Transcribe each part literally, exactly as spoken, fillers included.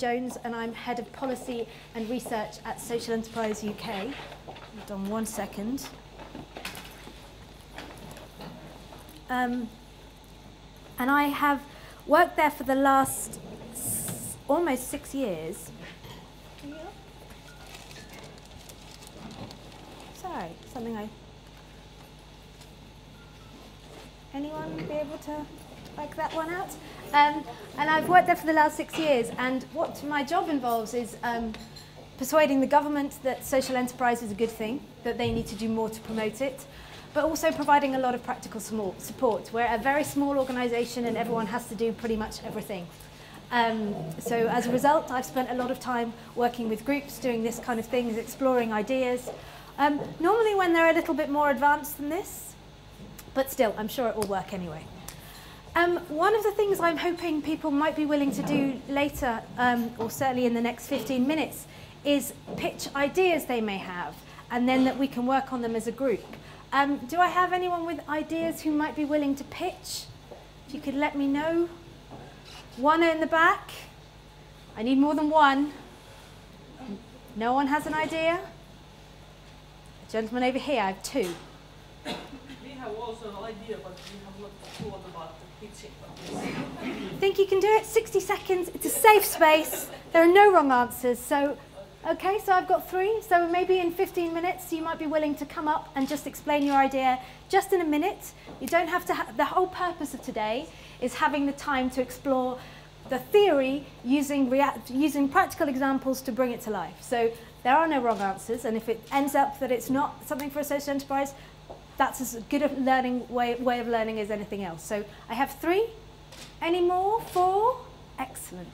Jones and I'm Head of Policy and Research at Social Enterprise U K. Hold on one second. Um, and I have worked there for the last s almost six years. Sorry, something I... Anyone be able to work that one out? Um, and I've worked there for the last six years, and what my job involves is um, persuading the government that social enterprise is a good thing, that they need to do more to promote it, but also providing a lot of practical support. We're a very small organisation and everyone has to do pretty much everything. Um, so as a result, I've spent a lot of time working with groups, doing this kind of things, exploring ideas, um, normally when they're a little bit more advanced than this, but still, I'm sure it will work anyway. Um, one of the things I'm hoping people might be willing to do later, um, or certainly in the next fifteen minutes, is pitch ideas they may have, and then that we can work on them as a group. Um, do I have anyone with ideas who might be willing to pitch? If you could let me know. One in the back. I need more than one. No one has an idea? The gentleman over here, I have two. We have also an idea, but we have not thought about the pitching. Think you can do it? sixty seconds. It's a safe space. There are no wrong answers. So, okay, so I've got three. So maybe in fifteen minutes, you might be willing to come up and just explain your idea just in a minute. You don't have to. Ha the whole purpose of today is having the time to explore the theory using react using practical examples to bring it to life. So there are no wrong answers. And if it ends up that it's not something for a social enterprise, that's as good a learning way, way of learning as anything else. So I have three. Any more? Four? Excellent.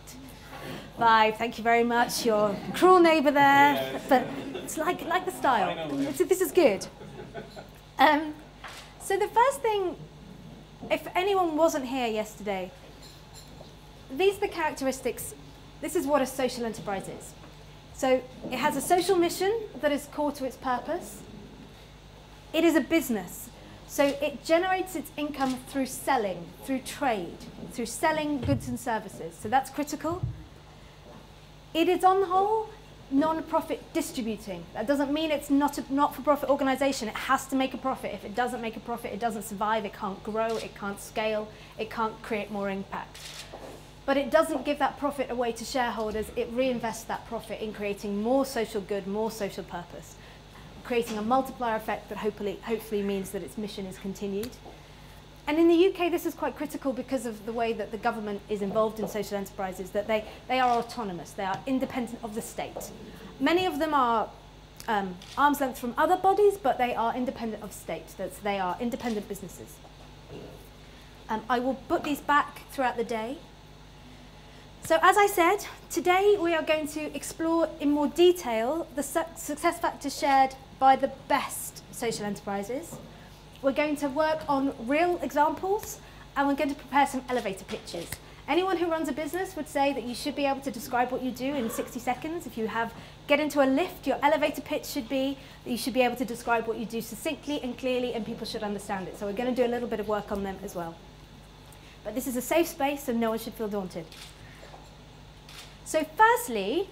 Five. Thank you very much. Your cruel neighbour there. Yeah. But it's like, like the style. Know, yeah. This is good. Um, so the first thing, if anyone wasn't here yesterday, these are the characteristics. This is what a social enterprise is. So it has a social mission that is core to its purpose. It is a business, so it generates its income through selling, through trade, through selling goods and services, so that's critical. It is, on the whole, non-profit distributing. That doesn't mean it's not a not-for-profit organisation. It has to make a profit. If it doesn't make a profit, it doesn't survive, it can't grow, it can't scale, it can't create more impact. But it doesn't give that profit away to shareholders, it reinvests that profit in creating more social good, more social purpose, creating a multiplier effect that hopefully, hopefully means that its mission is continued. And in the U K, this is quite critical because of the way that the government is involved in social enterprises, that they, they are autonomous, they are independent of the state. Many of them are um, arm's length from other bodies, but they are independent of state, that's, they are independent businesses. Um, I will put these back throughout the day. So as I said, today we are going to explore in more detail the su success factors shared by the best social enterprises. We're going to work on real examples and we're going to prepare some elevator pitches. Anyone who runs a business would say that you should be able to describe what you do in sixty seconds. If you have get into a lift, your elevator pitch should be that you should be able to describe what you do succinctly and clearly and people should understand it. So we're going to do a little bit of work on them as well. But this is a safe space and no one should feel daunted. So firstly,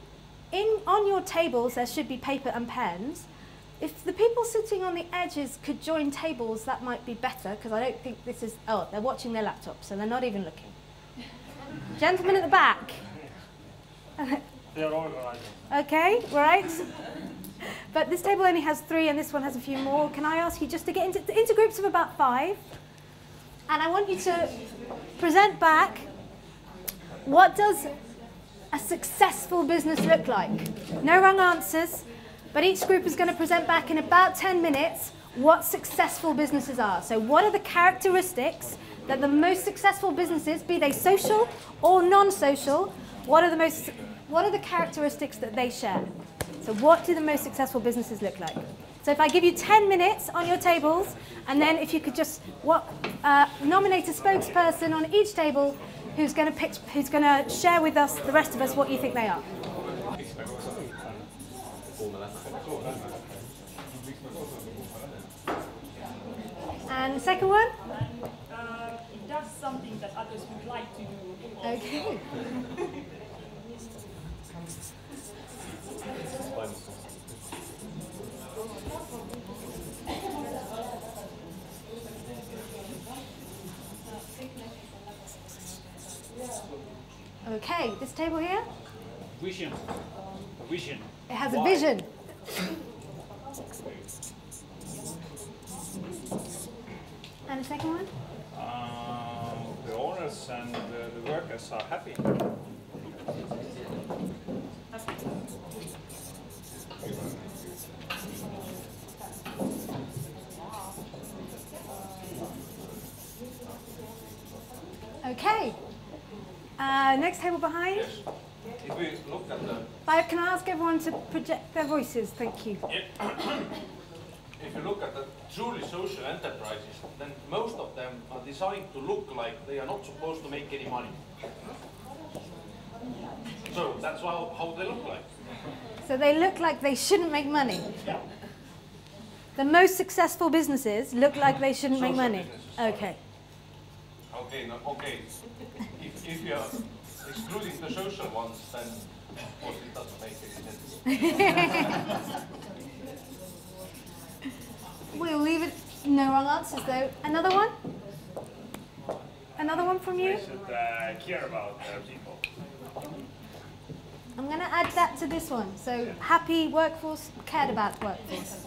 in, on your tables there should be paper and pens. If the people sitting on the edges could join tables, that might be better, because I don't think this is... Oh, they're watching their laptops, so they're not even looking. Gentlemen at the back. They're organised. OK, right. But this table only has three, and this one has a few more. Can I ask you just to get into, into groups of about five? And I want you to present back, what does a successful business look like? No wrong answers. But each group is going to present back in about ten minutes what successful businesses are. So what are the characteristics that the most successful businesses, be they social or non-social, what are the most, what are the characteristics that they share? So what do the most successful businesses look like? So if I give you ten minutes on your tables, and then if you could just what, uh, nominate a spokesperson on each table who's going to pitch, who's going to share with us, the rest of us, what you think they are. And the second one? And, uh, it does something that others would like to do. Okay. Okay, this table here? Vision. Vision. It has Why? a vision. And the second one? Uh, the owners and the, the workers are happy. Okay. Uh, next table behind. Yes. If we look at the... I can ask everyone to project their voices, thank you. Yeah. If you look at the truly social enterprises, then most of them are designed to look like they are not supposed to make any money. So that's how, how they look like. So they look like they shouldn't make money. Yeah. The most successful businesses look like they shouldn't social make money. Okay. Okay, no, okay. If, if you are excluding the social ones, then of course it doesn't make any sense. We'll leave it. No wrong answers though. Another one? Another one from you? They should uh, care about their people. I'm going to add that to this one. So yeah. Happy workforce, cared about workforce.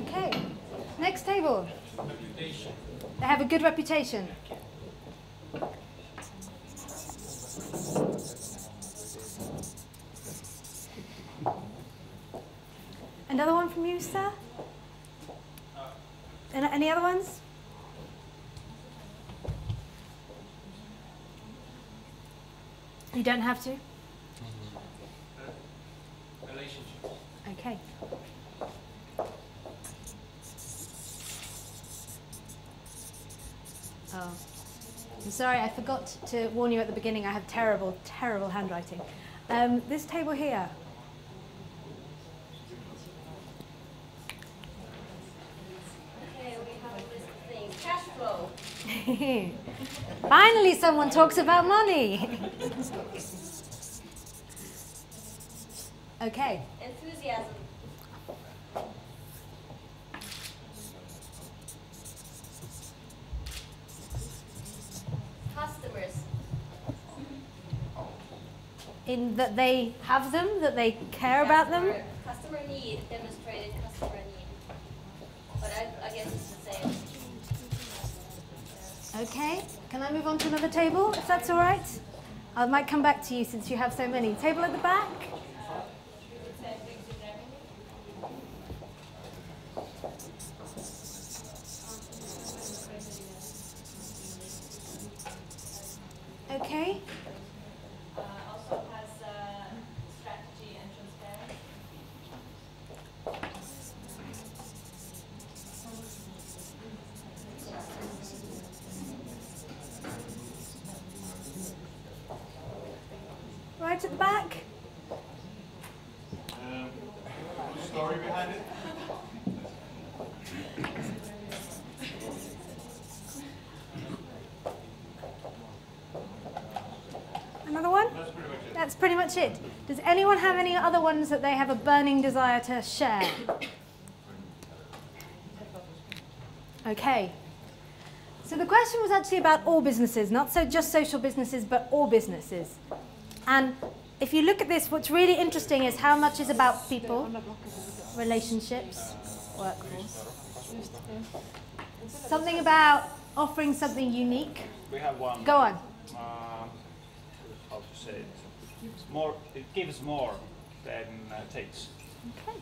Okay. Next table. Reputation. They have a good reputation. Another one from you, sir? And any other ones? You don't have to? Uh, relationships. Okay. Oh, I'm sorry, I forgot to warn you at the beginning, I have terrible, terrible handwriting. Um, this table here. Okay, we have a list of things. Cash flow. Finally, someone talks about money. Okay. Enthusiasm. Customers. In that they have them, that they care customer, about them? Customer need, demonstrated customer need. But I, I guess it's the same. Okay, can I move on to another table, if that's all right? I might come back to you since you have so many. Table at the back. Okay. Uh, also has uh, strategy and transparency. Right at the back. Um, story behind it. Another one? That's pretty much it. That's pretty much it. Does anyone have any other ones that they have a burning desire to share? Okay. So the question was actually about all businesses, not so just social businesses, but all businesses. And if you look at this, what's really interesting is how much is about people, relationships, workforce. Something about offering something unique. We have one. Go on. Uh, How to say it? It's more, it gives more than uh, takes. Okay.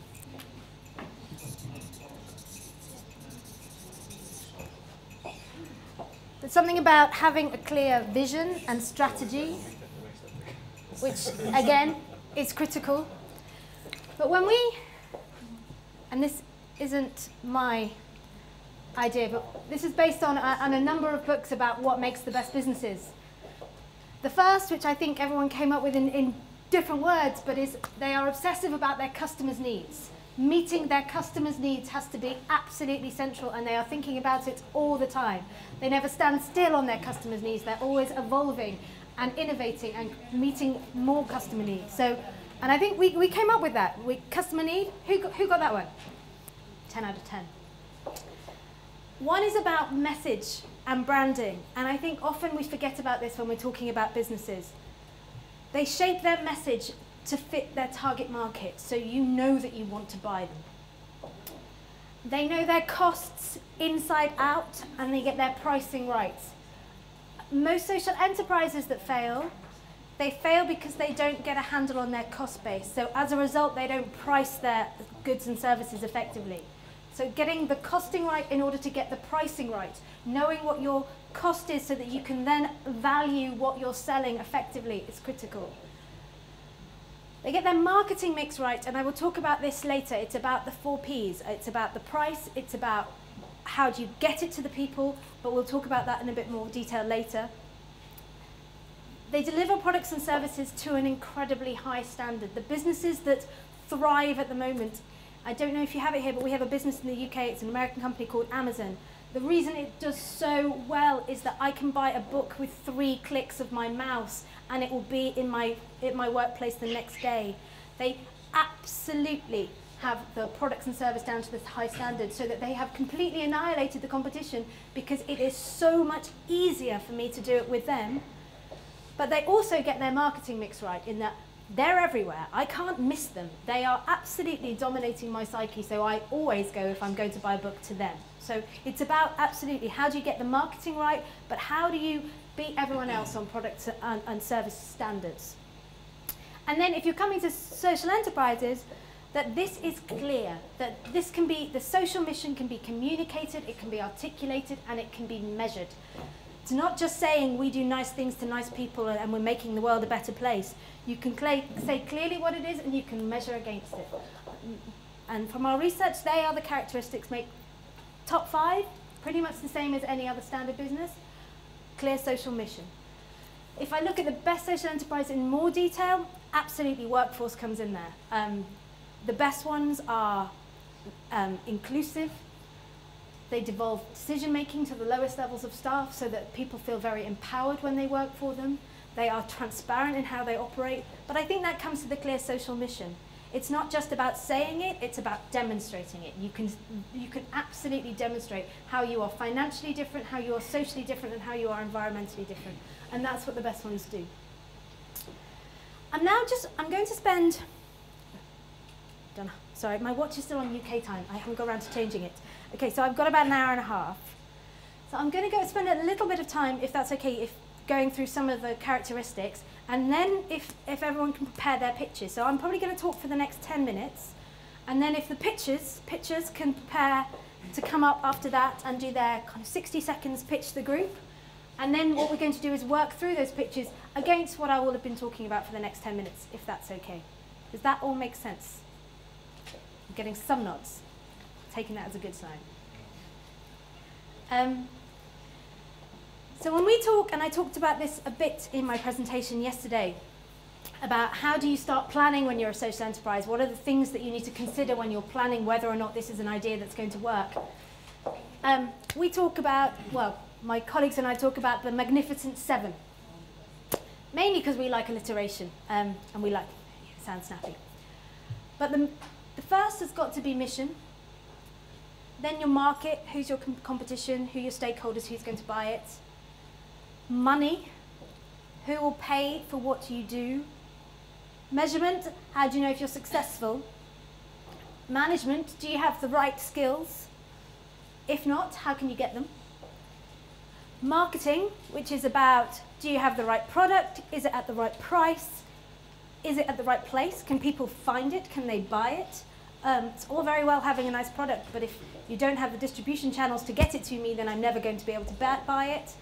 There's something about having a clear vision and strategy, which again is critical. But when we, and this isn't my idea, but this is based on a, on a number of books about what makes the best businesses. The first, which I think everyone came up with in, in different words, but is they are obsessive about their customers' needs. Meeting their customers' needs has to be absolutely central, and they are thinking about it all the time. They never stand still on their customers' needs. They're always evolving and innovating and meeting more customer needs. So, and I think we, we came up with that. We, customer need, who, who got that one? ten out of ten. One is about message and branding. And I think often we forget about this when we're talking about businesses. They shape their message to fit their target market, so you know that you want to buy them. They know their costs inside out, and they get their pricing right. Most social enterprises that fail, they fail because they don't get a handle on their cost base. So as a result, they don't price their goods and services effectively. So getting the costing right in order to get the pricing right, knowing what your cost is so that you can then value what you're selling effectively is critical. They get their marketing mix right, and I will talk about this later. It's about the four P's. It's about the price, it's about how do you get it to the people, but we'll talk about that in a bit more detail later. They deliver products and services to an incredibly high standard. The businesses that thrive at the moment, I don't know if you have it here, but we have a business in the U K, it's an American company called Amazon. The reason it does so well is that I can buy a book with three clicks of my mouse and it will be in my, in my workplace the next day. They absolutely have the products and service down to this high standard, so that they have completely annihilated the competition because it is so much easier for me to do it with them. But they also get their marketing mix right in that they're everywhere. I can't miss them. They are absolutely dominating my psyche, so I always go, if I'm going to buy a book, to them. So it's about absolutely how do you get the marketing right, but how do you beat everyone else on product and, and service standards? And then if you're coming to social enterprises, that this is clear, that this can be, the social mission can be communicated, it can be articulated, and it can be measured. It's not just saying we do nice things to nice people and we're making the world a better place. You can cl- say clearly what it is and you can measure against it. And from our research, they are the characteristics make top five, pretty much the same as any other standard business. Clear social mission. If I look at the best social enterprise in more detail, absolutely workforce comes in there. Um, the best ones are um, inclusive. They devolve decision-making to the lowest levels of staff so that people feel very empowered when they work for them. They are transparent in how they operate, but I think that comes to the clear social mission. It's not just about saying it, it's about demonstrating it. You can, you can absolutely demonstrate how you are financially different, how you are socially different, and how you are environmentally different. And that's what the best ones do. I'm now just, I'm going to spend, done. Sorry, my watch is still on U K time. I haven't got around to changing it. Okay, so I've got about an hour and a half. So I'm going to go spend a little bit of time, if that's okay, if going through some of the characteristics, and then if, if everyone can prepare their pictures. So I'm probably going to talk for the next ten minutes, and then if the pitchers, pitchers can prepare to come up after that and do their kind of sixty seconds pitch the group, and then what we're going to do is work through those pitches against what I will have been talking about for the next ten minutes, if that's okay. Does that all make sense? I'm getting some nods. Taking that as a good sign. Um, so when we talk, and I talked about this a bit in my presentation yesterday, about how do you start planning when you're a social enterprise? What are the things that you need to consider when you're planning whether or not this is an idea that's going to work? Um, we talk about, well, my colleagues and I talk about the Magnificent Seven, mainly because we like alliteration, um, and we like, it sounds snappy. But the, the first has got to be mission. Then your market, who's your com competition, who your stakeholders, who's going to buy it. Money, who will pay for what you do. Measurement, how do you know if you're successful? Management, do you have the right skills? If not, how can you get them? Marketing, which is about, do you have the right product? Is it at the right price? Is it at the right place? Can people find it? Can they buy it? Um, it's all very well having a nice product, but if you don't have the distribution channels to get it to me, then I'm never going to be able to buy it.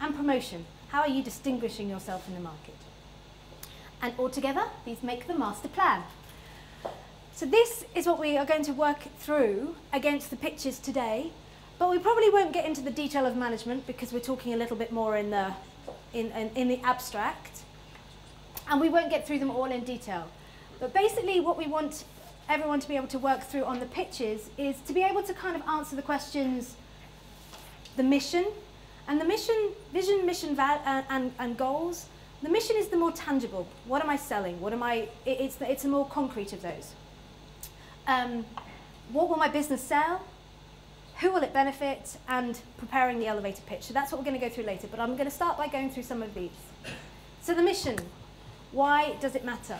And promotion. How are you distinguishing yourself in the market? And altogether, these make the master plan. So this is what we are going to work through against the pitches today, but we probably won't get into the detail of management because we're talking a little bit more in the, in, in, in the abstract, and we won't get through them all in detail. But basically what we want everyone to be able to work through on the pitches is to be able to kind of answer the questions, the mission, and the mission, vision, mission, and, and, and goals The mission is the more tangible. What am I selling? What am I? It, it's the, it's a more concrete of those. Um, what will my business sell? Who will it benefit? And preparing the elevator pitch. So that's what we're going to go through later. But I'm going to start by going through some of these. So the mission. Why does it matter?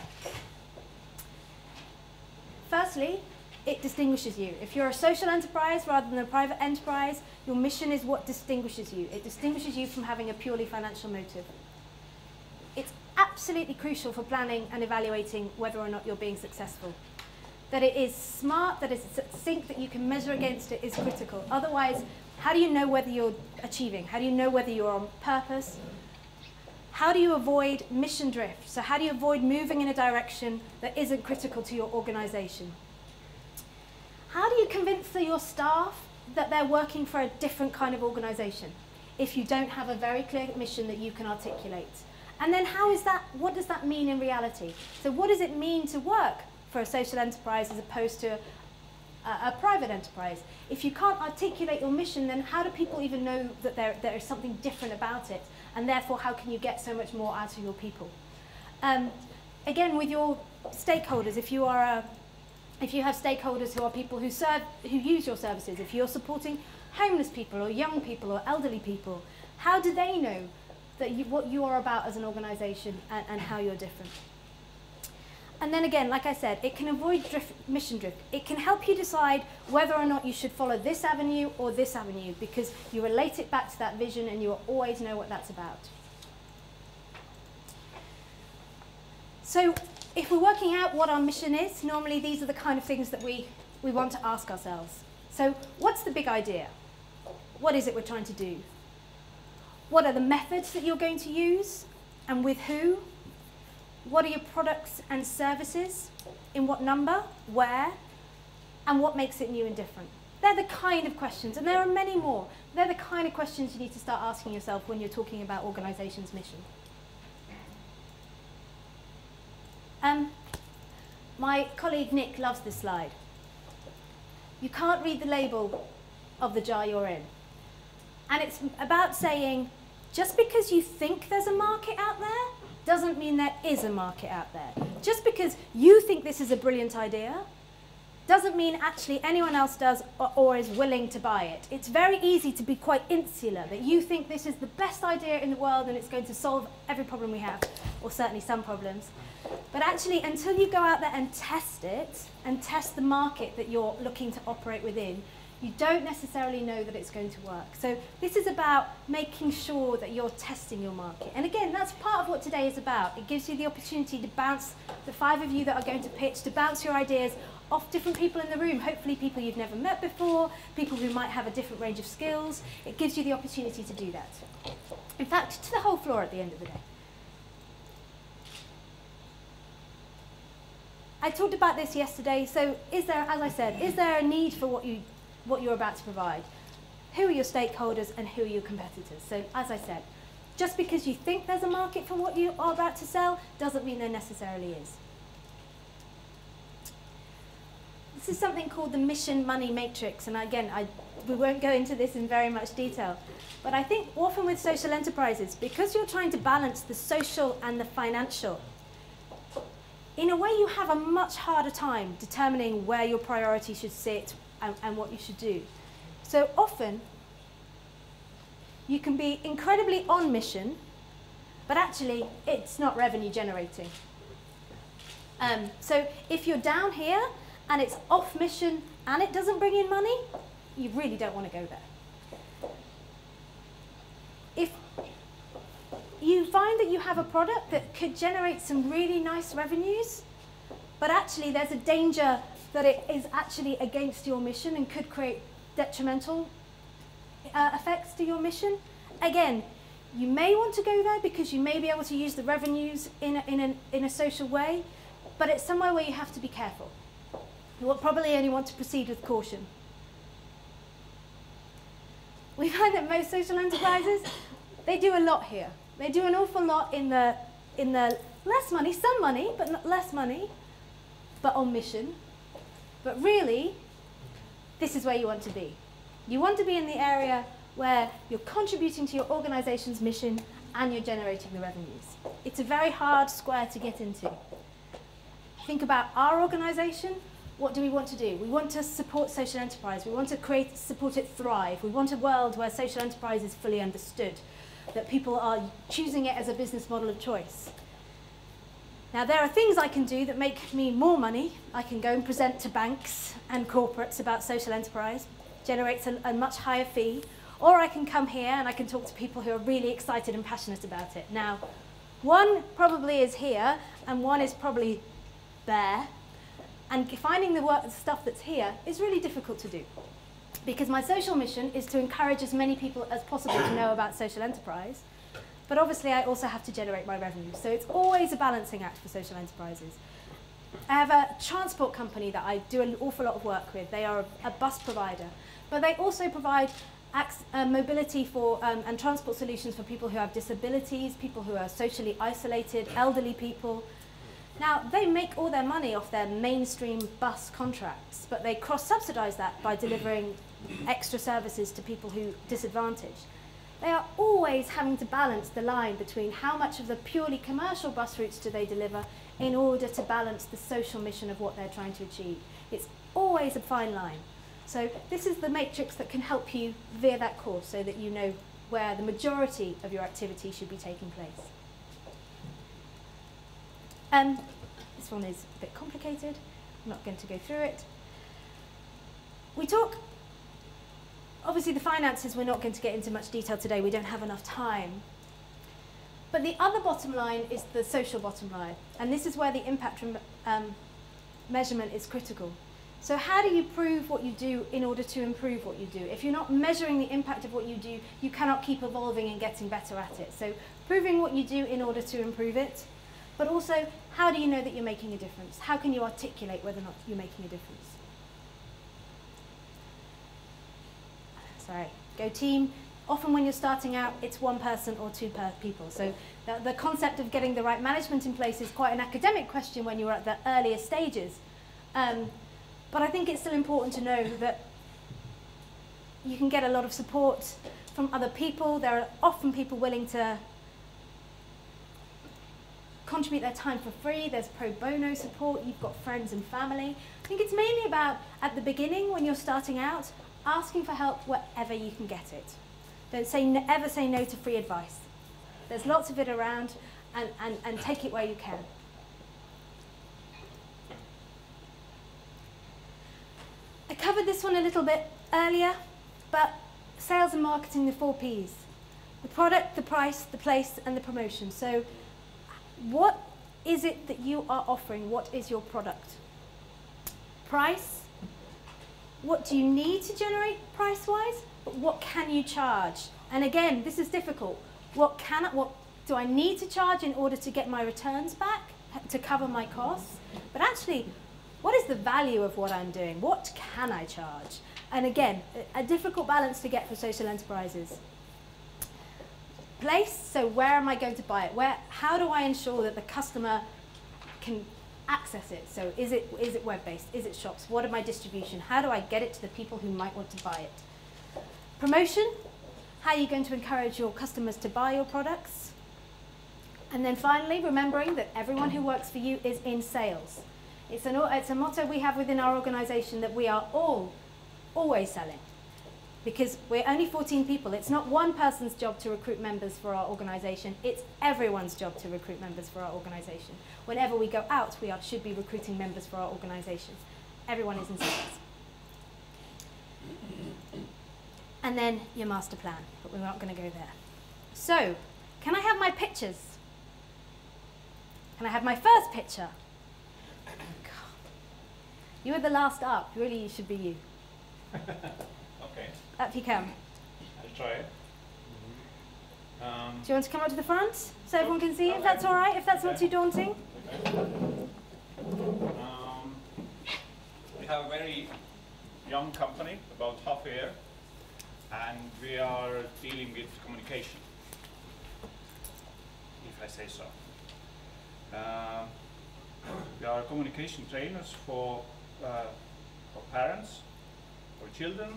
Firstly, it distinguishes you. If you're a social enterprise rather than a private enterprise, your mission is what distinguishes you. It distinguishes you from having a purely financial motive. It's absolutely crucial for planning and evaluating whether or not you're being successful. That it is smart, that it's succinct, that you can measure against it is critical. Otherwise, how do you know whether you're achieving? How do you know whether you're on purpose? How do you avoid mission drift? So how do you avoid moving in a direction that isn't critical to your organization? How do you convince your staff that they're working for a different kind of organization if you don't have a very clear mission that you can articulate? And then how is that, what does that mean in reality? So what does it mean to work for a social enterprise as opposed to a, a private enterprise? If you can't articulate your mission, then how do people even know that there, there is something different about it? And therefore, how can you get so much more out of your people? Um, again, with your stakeholders, if you are a, if you have stakeholders who are people who serve, who use your services, if you're supporting homeless people or young people or elderly people, how do they know that you, what you are about as an organisation and, and how you're different? And then again, like I said, it can avoid drift, mission drift. It can help you decide whether or not you should follow this avenue or this avenue because you relate it back to that vision and you will always know what that's about. So if we're working out what our mission is, normally these are the kind of things that we, we want to ask ourselves. So what's the big idea? What is it we're trying to do? What are the methods that you're going to use and with who? What are your products and services? In what number? Where? And what makes it new and different? They're the kind of questions, and there are many more. They're the kind of questions you need to start asking yourself when you're talking about organisation's mission. Um, my colleague Nick loves this slide. You can't read the label of the jar you're in. And it's about saying, just because you think there's a market out there, doesn't mean there is a market out there. Just because you think this is a brilliant idea doesn't mean actually anyone else does or, or is willing to buy it. It's very easy to be quite insular, that you think this is the best idea in the world and it's going to solve every problem we have, or certainly some problems. But actually, until you go out there and test it, and test the market that you're looking to operate within, you don't necessarily know that it's going to work. So this is about making sure that you're testing your market. And again, that's part of what today is about. It gives you the opportunity to bounce the five of you that are going to pitch, to bounce your ideas off different people in the room, hopefully people you've never met before, people who might have a different range of skills. It gives you the opportunity to do that. In fact, to the whole floor at the end of the day. I talked about this yesterday. So is there, as I said, is there a need for what you what you're about to provide? Who are your stakeholders and who are your competitors? So as I said, just because you think there's a market for what you are about to sell doesn't mean there necessarily is. This is something called the mission money matrix, and again, I, we won't go into this in very much detail, but I think often with social enterprises, because you're trying to balance the social and the financial, in a way you have a much harder time determining where your priority should sit, And, and what you should do. So often, you can be incredibly on mission, but actually it's not revenue generating. Um, so if you're down here and it's off mission and it doesn't bring in money, you really don't want to go there. If you find that you have a product that could generate some really nice revenues, but actually there's a danger that it is actually against your mission and could create detrimental uh, effects to your mission. Again, you may want to go there because you may be able to use the revenues in a, in, an, in a social way, but it's somewhere where you have to be careful. You will probably only want to proceed with caution. We find that most social enterprises, they do a lot here. They do an awful lot in the, in the less money, some money, but not less money, but on mission. But really, this is where you want to be. You want to be in the area where you're contributing to your organisation's mission and you're generating the revenues. It's a very hard square to get into. Think about our organisation. What do we want to do? We want to support social enterprise. We want to create, support it thrive. We want a world where social enterprise is fully understood, that people are choosing it as a business model of choice. Now, there are things I can do that make me more money. I can go and present to banks and corporates about social enterprise, generates a, a much higher fee, or I can come here and I can talk to people who are really excited and passionate about it. Now, one probably is here, and one is probably there. And finding the work, the stuff that's here is really difficult to do, because my social mission is to encourage as many people as possible to know about social enterprise. But obviously, I also have to generate my revenue. So it's always a balancing act for social enterprises. I have a transport company that I do an awful lot of work with. They are a, a bus provider. But they also provide access, uh, mobility for, um, and transport solutions for people who have disabilities, people who are socially isolated, elderly people. Now, they make all their money off their mainstream bus contracts, but they cross-subsidise that by delivering extra services to people who are disadvantaged. They are always having to balance the line between how much of the purely commercial bus routes do they deliver in order to balance the social mission of what they're trying to achieve. It's always a fine line. So this is the matrix that can help you veer that course so that you know where the majority of your activity should be taking place. Um, this one is a bit complicated. I'm not going to go through it. We talk, obviously the finances we're not going to get into much detail today, we don't have enough time. But the other bottom line is the social bottom line, and this is where the impact um, measurement is critical. So how do you prove what you do in order to improve what you do? If you're not measuring the impact of what you do, you cannot keep evolving and getting better at it. So proving what you do in order to improve it. But also, how do you know that you're making a difference? How can you articulate whether or not you're making a difference? Sorry, go team. Often when you're starting out, it's one person or two per people. So the, the concept of getting the right management in place is quite an academic question when you're at the earlier stages. Um, but I think it's still important to know that you can get a lot of support from other people. There are often people willing to contribute their time for free, there's pro bono support, you've got friends and family. I think it's mainly about, at the beginning, when you're starting out, asking for help wherever you can get it. Don't say no, ever say no to free advice. There's lots of it around, and, and, and take it where you can. I covered this one a little bit earlier, but sales and marketing, the four Ps. The product, the price, the place, and the promotion. So, what is it that you are offering? What is your product? Price. What do you need to generate price-wise? But what can you charge? And again, this is difficult. What can I, what do I need to charge in order to get my returns back, to cover my costs? But actually, what is the value of what I'm doing? What can I charge? And again, a difficult balance to get for social enterprises. Place, so where am I going to buy it? Where, how do I ensure that the customer can access it? So is it, is it web-based? Is it shops? What are my distribution? How do I get it to the people who might want to buy it? Promotion, how are you going to encourage your customers to buy your products? And then finally, remembering that everyone who works for you is in sales. It's, an, it's a motto we have within our organisation that we are all always selling. Because we're only fourteen people. It's not one person's job to recruit members for our organisation. It's everyone's job to recruit members for our organisation. Whenever we go out, we are, should be recruiting members for our organisation. Everyone is in sales. And then your master plan, but we're not going to go there. So, can I have my pictures? Can I have my first picture? God. You are the last up. Really, you should be you. Okay. Up you come. I'll try it. Mm-hmm. um, Do you want to come up to the front so everyone can see? Okay. If that's all right, if that's okay. Not too daunting. Okay. Um, we have a very young company, about half a year, and we are dealing with communication, if I say so. Um, we are communication trainers for, uh, for parents, for children,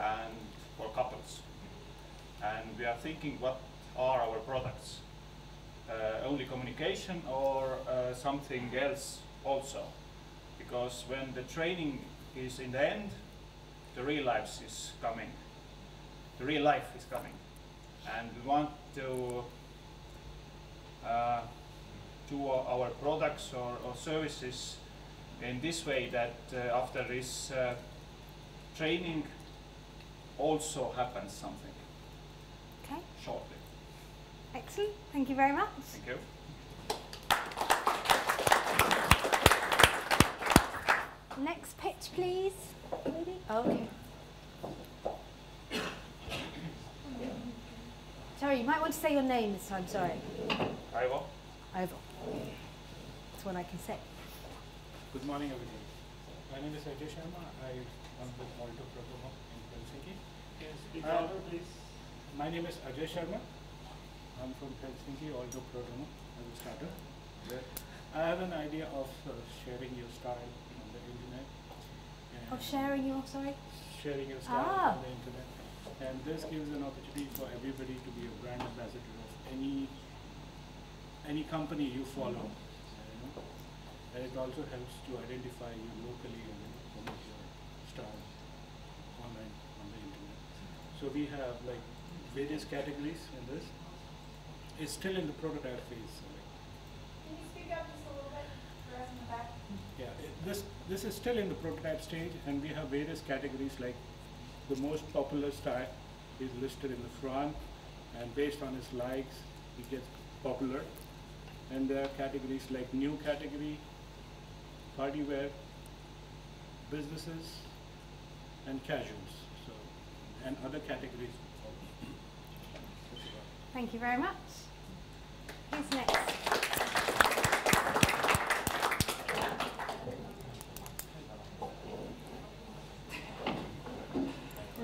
and for couples. And we are thinking what are our products? Uh, only communication or uh, something else also? Because when the training is in the end, the real life is coming. The real life is coming. And we want to uh, do our products or, or services in this way that uh, after this uh, training also happens something. Okay. Shortly. Excellent. Thank you very much. Thank you. Next pitch, please. Maybe? Okay. Sorry, you might want to say your name this time, sorry. Ivo. Ivo. That's what I can say. Good morning, everyone. My name is Ajay Sharma. I am with Malto Program in Helsinki. Yes, please. Uh, please. My name is Ajay Sharma. I'm from Helsinki, Malto Program. I will start up. I have an idea of uh, sharing your style on the internet. And of sharing your, sorry? Sharing your style ah. on the internet. And this gives an opportunity for everybody to be a brand ambassador of any any company you follow. You know? And it also helps to identify you locally and promote your style online on the internet. So we have like various categories in this. It's still in the prototype phase. So like can you speak up just a little bit for us in the back? Yeah, it, this this is still in the prototype stage, and we have various categories like. The most popular style is listed in the front, and based on his likes, it gets popular. And there are categories like new category, party wear, businesses, and casuals. So, and other categories. Thank you very much. Who's next?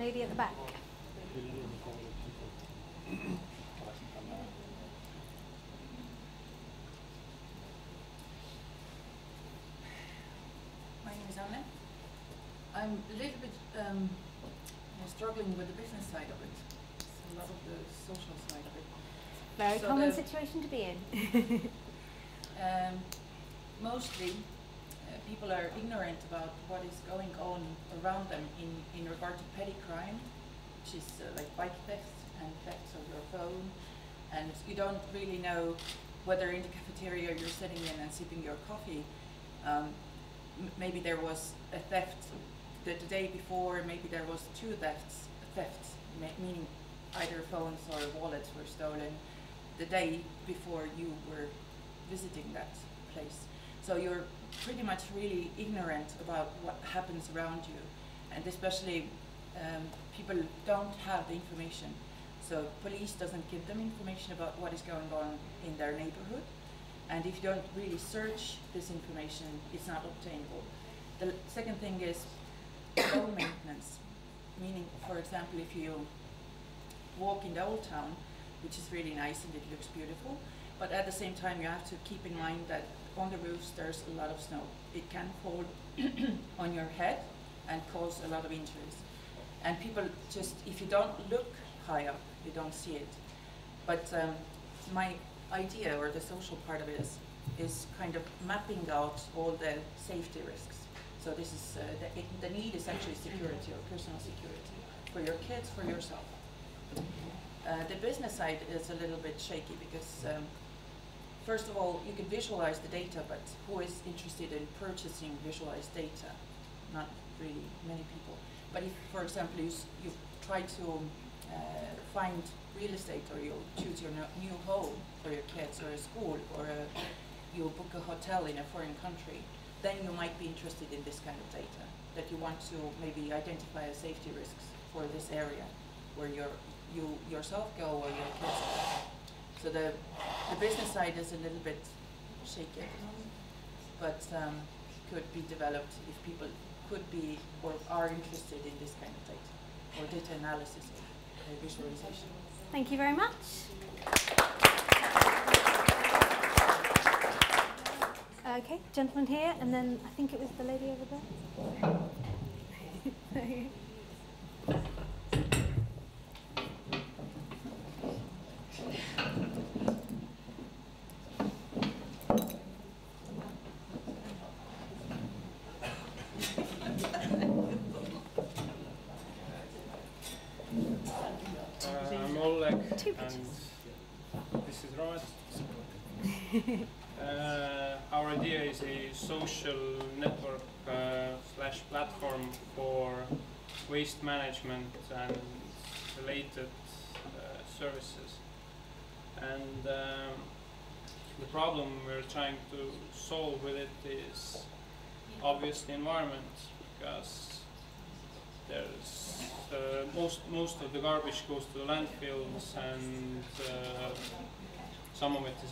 Lady at the back. My name is Anne. I'm a little bit um, struggling with the business side of it. It's a lot of the social side of it. Very so common situation to be in. um, mostly. People are ignorant about what is going on around them in, in regard to petty crime, which is uh, like bike thefts and thefts of your phone. And you don't really know whether in the cafeteria you're sitting in and sipping your coffee. Um, m maybe there was a theft the, the day before, maybe there was two thefts, thefts meaning either phones or wallets were stolen the day before you were visiting that place. So you're pretty much really ignorant about what happens around you, and especially um, people don't have the information. So police doesn't give them information about what is going on in their neighborhood, and if you don't really search this information, it's not obtainable. The second thing is low maintenance, meaning, for example, if you walk in the old town, which is really nice and it looks beautiful, but at the same time you have to keep in mind that on the roofs there's a lot of snow. It can fall on your head and cause a lot of injuries. And people just, if you don't look high up, you don't see it. But um, my idea, or the social part of it, is, is kind of mapping out all the safety risks. So this is, uh, the, it, the need is actually security or personal security for your kids, for yourself. Uh, the business side is a little bit shaky because um, first of all, you can visualize the data, but who is interested in purchasing visualized data? Not really many people. But if, for example, you, you try to uh, find real estate, or you choose your no new home for your kids, or a school, or a, you book a hotel in a foreign country, then you might be interested in this kind of data, that you want to maybe identify as safety risks for this area where you're, you yourself go or your kids go. So the, the business side is a little bit shaky at the moment, but um, could be developed if people could be or are interested in this kind of data, or data analysis or visualization. Thank you very much. Okay, gentleman here, and then I think it was the lady over there. and this is right. Uh, our idea is a social network uh, slash platform for waste management and related uh, services. And um, the problem we're trying to solve with it is obviously environment, because there's uh, most most of the garbage goes to the landfills and uh, some of it is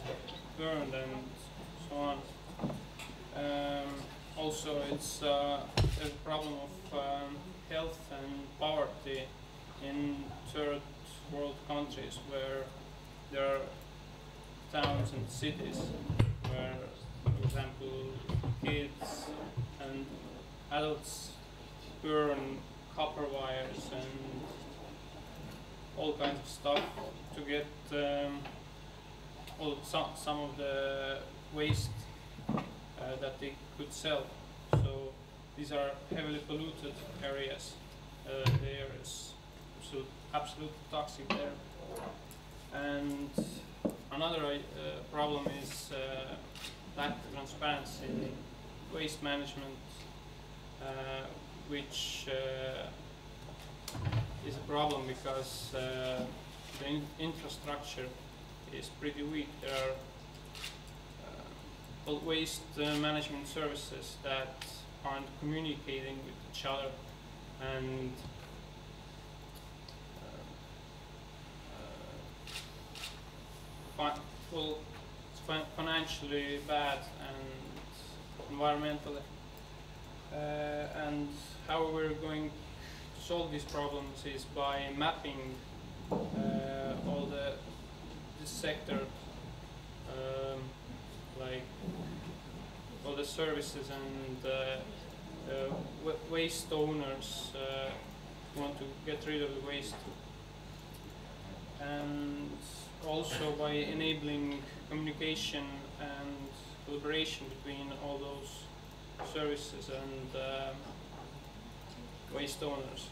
burned and so on. Um, also, it's uh, a problem of um, health and poverty in third world countries, where there are towns and cities where, for example, kids and adults burn copper wires and all kinds of stuff to get um, all some, some of the waste uh, that they could sell. So these are heavily polluted areas. Uh, the air is absolute, absolutely toxic there. And another uh, problem is uh, lack of transparency in waste management, uh, which uh, is a problem because uh, the in infrastructure is pretty weak. There are uh, waste uh, management services that aren't communicating with each other, and uh, uh, well, it's fin financially bad and environmentally. Uh, and how we're going to solve these problems is by mapping uh, all the this sector, um, like all the services and uh, uh, waste owners uh, want to get rid of the waste, and also by enabling communication and collaboration between all those services and uh, waste owners.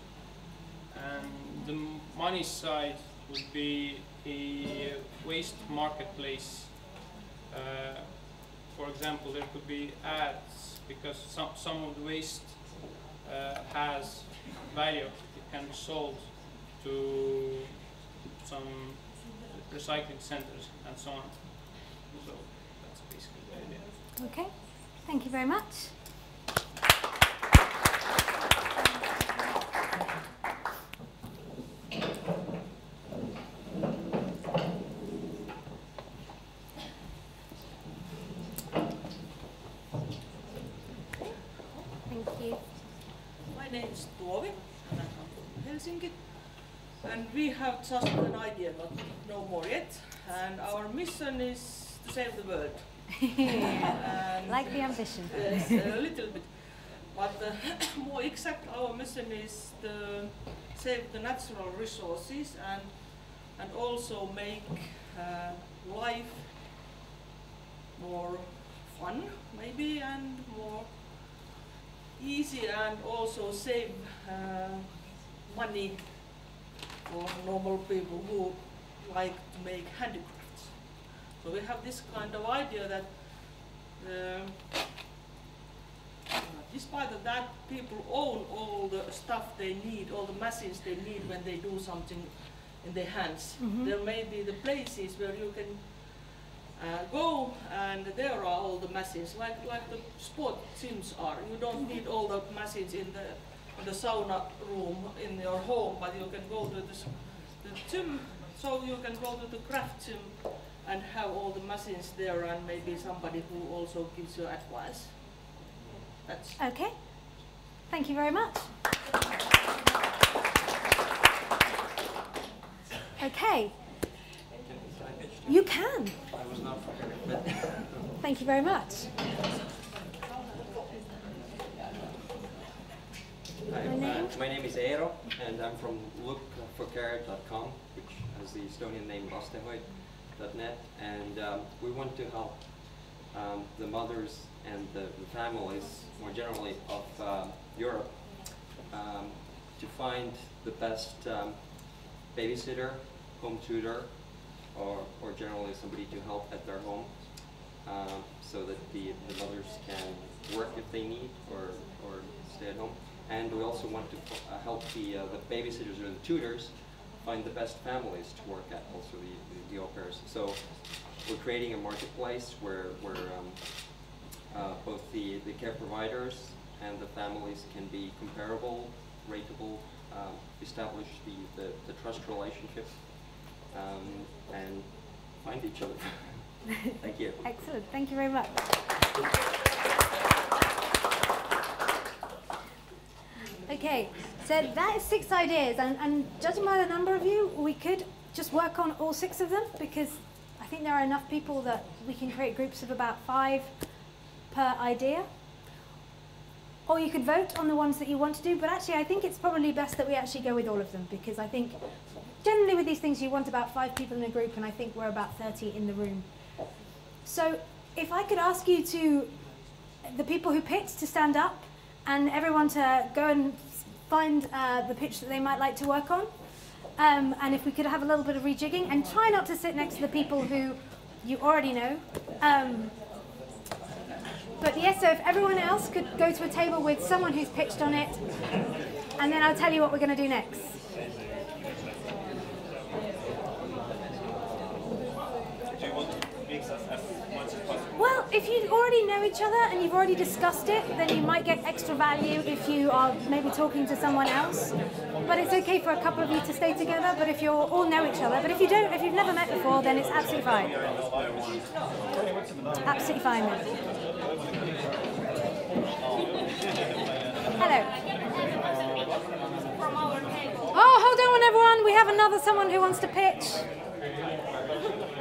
And the money side would be a waste marketplace. Uh, for example, there could be ads, because some, some of the waste uh, has value. It can be sold to some recycling centers and so on. So that's basically the idea. Okay, thank you very much. Have just an idea, but no more yet. And our mission is to save the world. Like the ambition. Yes, a little bit. But uh, more exact, our mission is to save the natural resources and and also make uh, life more fun, maybe, and more easy, and also save uh, money for normal people who like to make handicrafts. So we have this kind of idea that uh, uh, despite of that, people own all the stuff they need, all the machines they need when they do something in their hands. Mm-hmm. There may be the places where you can uh, go and there are all the machines, like, like the sport gyms are. You don't need all the machines in the the sauna room in your home, but you can go to this, the gym, so you can go to the craft gym and have all the machines there, and maybe somebody who also gives you advice. That's okay. Thank you very much. Okay. You can. I was not prepared, but thank you very much. I'm, uh, my name is Eero, and I'm from look for care dot com, which has the Estonian name Lastehoid dot net, and um, we want to help um, the mothers and the, the families, more generally, of uh, Europe um, to find the best um, babysitter, home tutor, or, or generally somebody to help at their home, um, so that the, the mothers can work if they need or, or stay at home. And we also want to uh, help the, uh, the babysitters or the tutors find the best families to work at, also the, the, the au pairs. So we're creating a marketplace where, where um, uh, both the, the care providers and the families can be comparable, rateable, um, establish the, the, the trust relationship, um, and find each other. Thank you. Excellent. Thank you very much. Okay, so that is six ideas, and, and judging by the number of you, we could just work on all six of them, because I think there are enough people that we can create groups of about five per idea. Or you could vote on the ones that you want to do, but actually I think it's probably best that we actually go with all of them, because I think generally with these things you want about five people in a group, and I think we're about thirty in the room. So if I could ask you to, the people who picked, to stand up, and everyone to go and find uh, the pitch that they might like to work on. Um, and if we could have a little bit of rejigging, and try not to sit next to the people who you already know. Um, but yes, yeah, so if everyone else could go to a table with someone who's pitched on it, and then I'll tell you what we're going to do next. Do you want to mix us as much as possible? Well, if you already know each other and you've already discussed it, then you might get extra value if you are maybe talking to someone else. But it's okay for a couple of you to stay together, but if you all know each other. But if you don't, if you've never met before, then it's absolutely fine. Absolutely fine. Hello. Oh, hold on everyone, we have another someone who wants to pitch.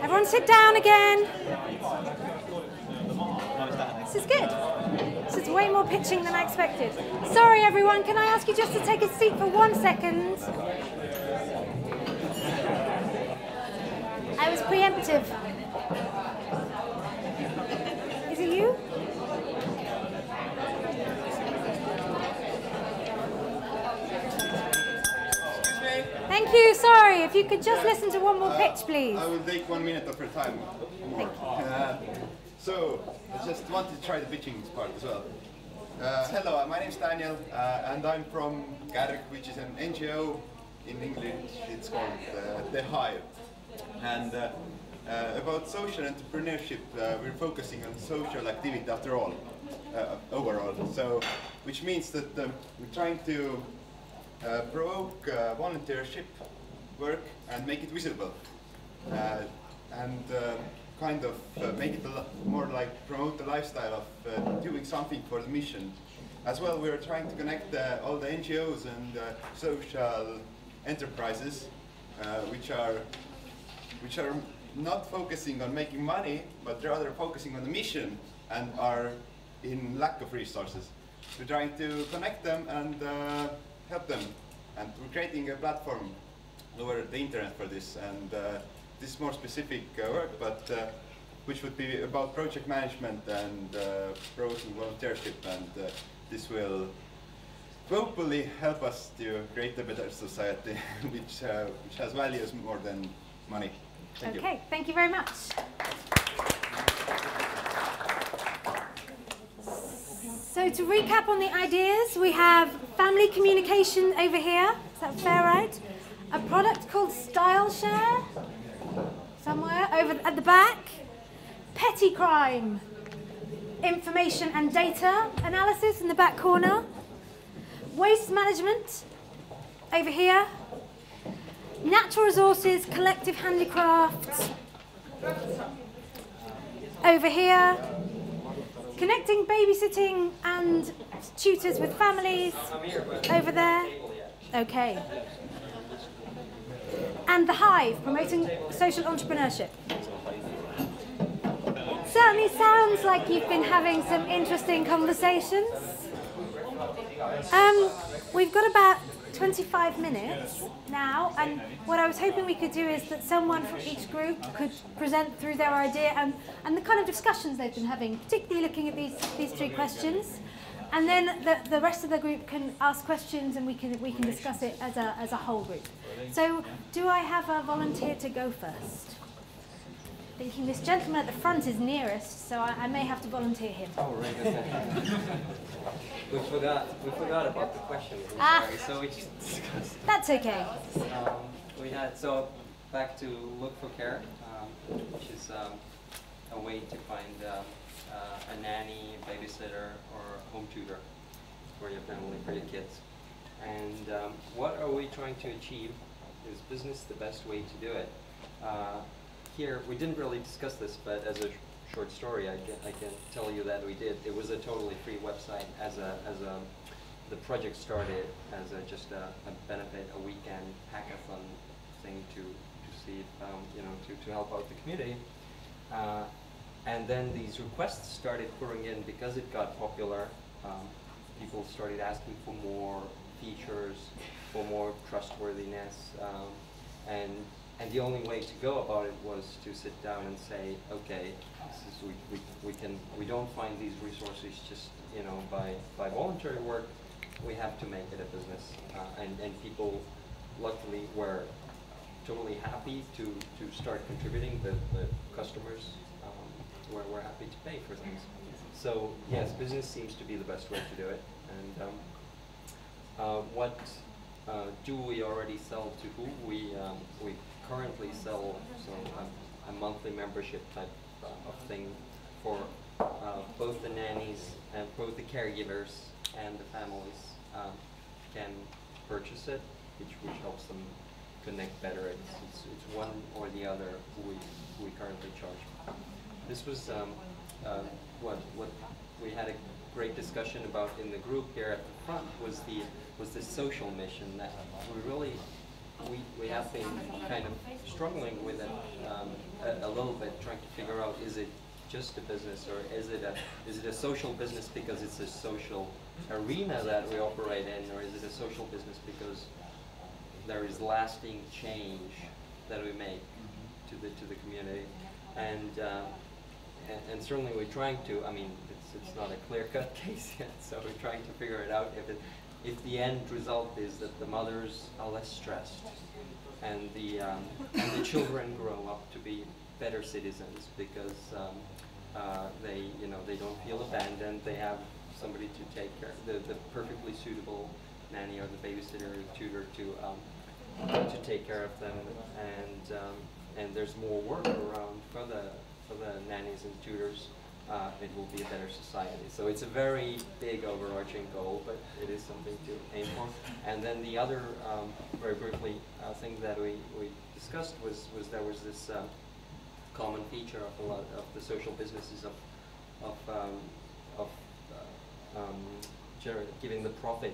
Everyone sit down again. This is good. This is way more pitching than I expected. Sorry everyone, can I ask you just to take a seat for one second? I was preemptive. Is it you? Thank you, sorry, if you could just yeah. listen to one more uh, pitch, please. I will take one minute of your time. Thank you. Uh, so, I just wanted to try the pitching part as well. Uh, hello, my name is Daniel, uh, and I'm from Garrick, which is an N G O in England. It's called uh, The Hive. And uh, uh, about social entrepreneurship, uh, we're focusing on social activity after all, uh, overall. So, which means that uh, we're trying to Uh, provoke uh, volunteership work and make it visible, uh, and uh, kind of uh, make it a lot more like promote the lifestyle of uh, doing something for the mission. As well, we are trying to connect uh, all the N G Os and uh, social enterprises, uh, which are which are not focusing on making money, but rather focusing on the mission and are in lack of resources. We're trying to connect them and Uh, help them, and we're creating a platform over the internet for this, and uh, this is more specific uh, work, but uh, which would be about project management and uh, promoting volunteership, and uh, this will hopefully help us to create a better society, which, uh, which has values more than money. Thank okay, you. Thank you very much. So to recap on the ideas, we have family communication over here, is that fair right? A product called StyleShare, somewhere over at the back. Petty crime, information and data analysis in the back corner. Waste management, over here. Natural resources, collective handicrafts, over here. Connecting babysitting and tutors with families, over there. Okay. And The Hive, promoting social entrepreneurship. Certainly sounds like you've been having some interesting conversations. Um, we've got about twenty-five minutes now, and what I was hoping we could do is that someone from each group could present through their idea and, and the kind of discussions they've been having, particularly looking at these, these three questions. And then the, the rest of the group can ask questions, and we can, we can discuss it as a, as a whole group. So do I have a volunteer to go first? thinking this gentleman at the front is nearest, so I, I may have to volunteer him. Oh, right, okay. we, forgot, we forgot about the question. Ah, sorry, so we just discussed. That's okay. Um, we had, so back to Look for Care, um, which is um, a way to find um, uh, a nanny, a babysitter, or a home tutor for your family, for your kids. And um, what are we trying to achieve? Is business the best way to do it? Uh, here, we didn't really discuss this, but as a sh short story, I can, I can tell you that we did. It was a totally free website. As a, as a, the project started as a, just a, a benefit, a weekend hackathon thing to, to see, if, um, you know, to, to help out the community. Uh, and then these requests started pouring in because it got popular. Um, people started asking for more features, for more trustworthiness, um, and and the only way to go about it was to sit down and say, okay, this is, we, we we can we don't find these resources just you know by by voluntary work. We have to make it a business, uh, and and people luckily were totally happy to to start contributing. The, the customers um, were were happy to pay for things. So yes, business seems to be the best way to do it, and. Um, Uh, what uh, do we already sell to who? We, um, we currently sell so a, a monthly membership type uh, of thing for uh, both the nannies and both the caregivers and the families um, can purchase it, which, which helps them connect better. It's, it's, it's one or the other we, we currently charge. This was um, uh, what, what we had a great discussion about in the group here at the front was the was the social mission that we really we, we have been kind of struggling with it um, a, a little bit, trying to figure out is it just a business or is it a is it a social business because it's a social arena that we operate in, or is it a social business because there is lasting change that we make to the to the community, and uh, and, and certainly we're trying to. I mean. It's not a clear-cut case yet, so we're trying to figure it out. If it, if the end result is that the mothers are less stressed, and the um, and the children grow up to be better citizens because um, uh, they you know they don't feel abandoned, they have somebody to take care, the the perfectly suitable nanny or the babysitter or tutor to um, to take care of them, and um, and there's more work around for the for the nannies and tutors. Uh, it will be a better society. So it's a very big overarching goal, but it is something to aim for. And then the other, um, very briefly, uh, thing that we, we discussed was, was there was this um, common feature of a lot of the social businesses of, of, um, of uh, um, giving the profit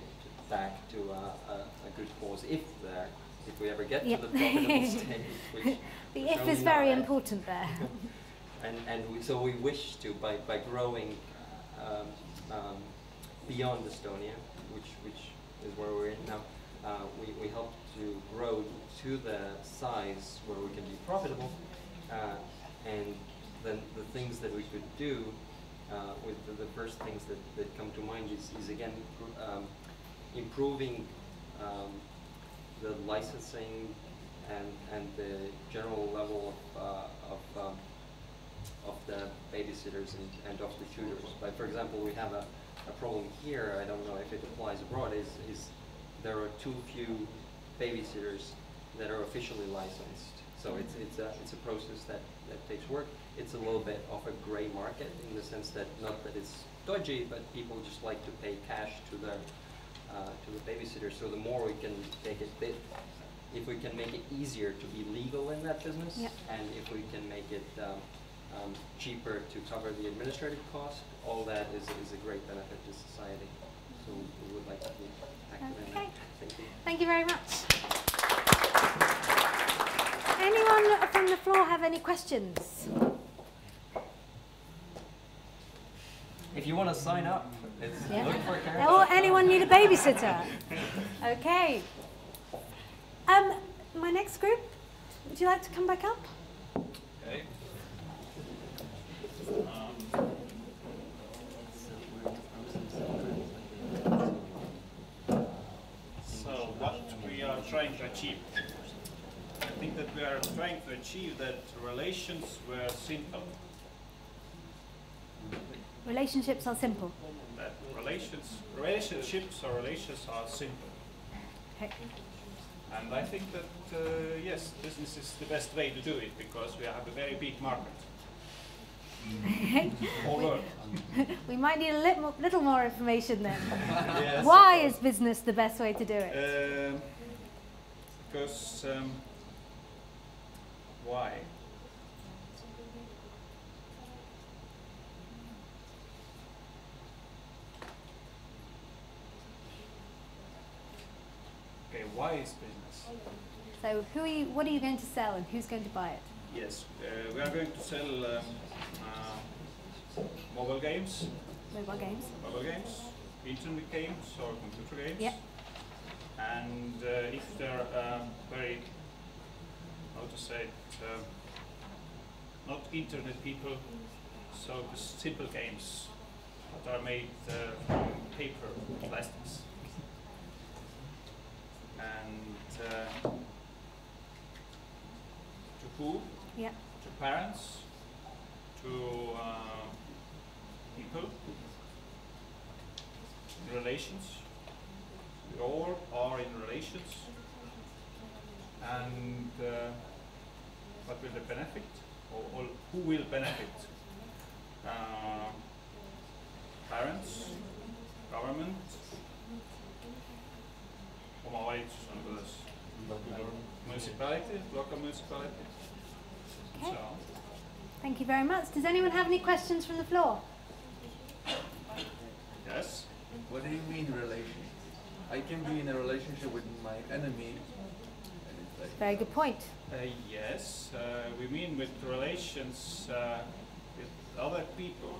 back to uh, a, a good cause, if there, if we ever get yep. to the profitable stage. Which the which if is very right. important there. And, and we, so we wish to, by, by growing um, um, beyond Estonia, which, which is where we're in now, uh, we, we hope to grow to the size where we can be profitable. Uh, and then the things that we could do, uh, with the, the first things that, that come to mind is, is again, um, improving um, the licensing and, and the general level of, uh, of um, of the babysitters and, and of the tutors. But for example, we have a, a problem here, I don't know if it applies abroad, is, is there are too few babysitters that are officially licensed. So it's, it's, a, it's a process that, that takes work. It's a little bit of a gray market in the sense that, not that it's dodgy, but people just like to pay cash to the, uh, to the babysitter. So the more we can take it, they, if we can make it easier to be legal in that business, yep. and if we can make it um, Um, cheaper to cover the administrative cost, all that is, is a great benefit to society. So we would like to be active in that. Thank you. Thank you very much. Anyone from the floor have any questions? If you want to sign up, it's yeah. Look for Care. Or anyone need a babysitter? Okay. Um, my next group, would you like to come back up? Okay. Um, so what we are trying to achieve think that we are trying to achieve that relations were simple. Relationships are simple. That relations, relationships or relations are simple. Okay. And I think that, uh, yes, business is the best way to do it, because we have a very big market. we, we might need a little more, little more information then. Yes, why is business the best way to do it? Uh, because, um, why? Okay, why is business? So, who are you, what are you going to sell and who's going to buy it? Yes, uh, we are going to sell um, uh, mobile games. Mobile games. Mobile games, internet games or computer games. Yep. And uh, if they're um, very, how to say it, um, not internet people, so simple games that are made uh, from paper, plastics. And uh, to who? Yeah. To parents, to uh, people, relations. We all are in relations. And uh, what will they benefit? Or, or who will benefit? Uh, parents, government. Municipality, local municipality. Okay. So. Thank you very much. Does anyone have any questions from the floor? Yes. What do you mean relation? I can be in a relationship with my enemy. And it's like very good point. Uh, yes, uh, we mean with relations uh, with other people,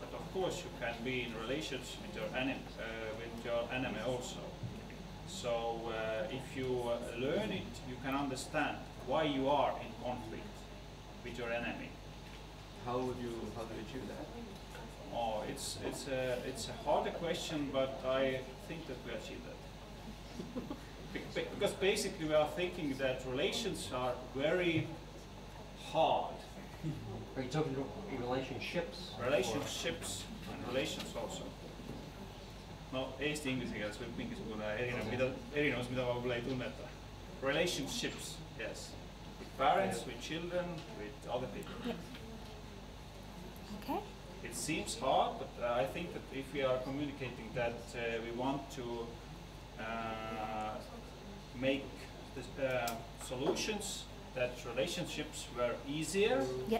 but of course you can be in relations with your enemy, uh, with your enemy also. So uh, if you uh, learn it, you can understand why you are in conflict with your enemy. How would you how do you achieve that? Oh, it's it's a it's a harder question, but I think that we achieve that. Be because basically we are thinking that relations are very hard. Are you talking about relationships? Relationships and relations also. No, Eesti inglise keeles võib mingisugune erinev, mida, erinevus, mida ma võib-olla ei tunneta. Relationships, yes. With parents, with children, with other people. Yeah. Okay. It seems hard, but uh, I think that if we are communicating that uh, we want to uh, make the, uh, solutions that relationships were easier, yeah.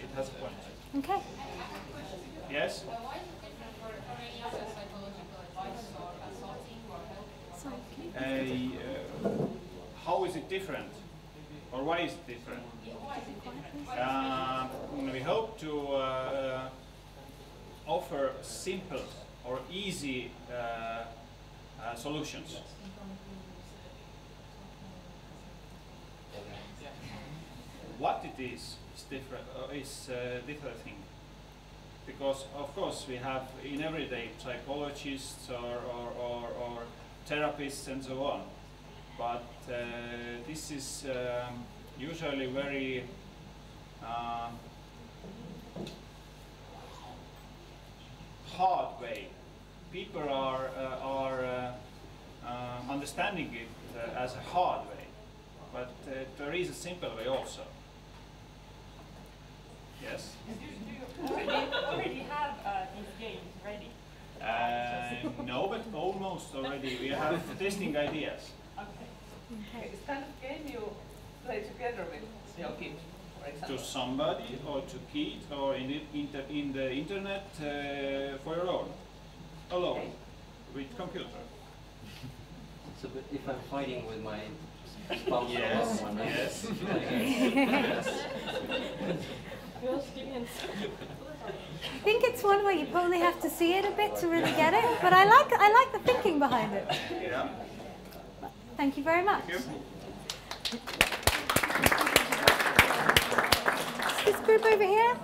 It has a point. Okay. Yes? Uh, uh, how is it different, or why is it different? Uh, we hope to uh, offer simple or easy uh, uh, solutions. What it is is different. Uh, is a different thing. Because of course we have in everyday psychologists or, or, or, or therapists and so on, but uh, this is um, usually very uh, hard way. People are, uh, are uh, uh, understanding it uh, as a hard way, but uh, there is a simple way also. Yes? Do you already have uh, these games ready? Uh, no, but almost already. We have testing ideas. Okay. Okay. It's kind of game you play together with your kid, for example. To somebody or to kid or in, it, in, the, in the internet uh, for your own, alone, okay. With computer. So but if I'm fighting with my spouse yes. or someone, yes. Yes. I think it's one where you probably have to see it a bit to really get it, but I like I like the thinking behind it. Yeah. Thank you very much. Thank you. This group over here.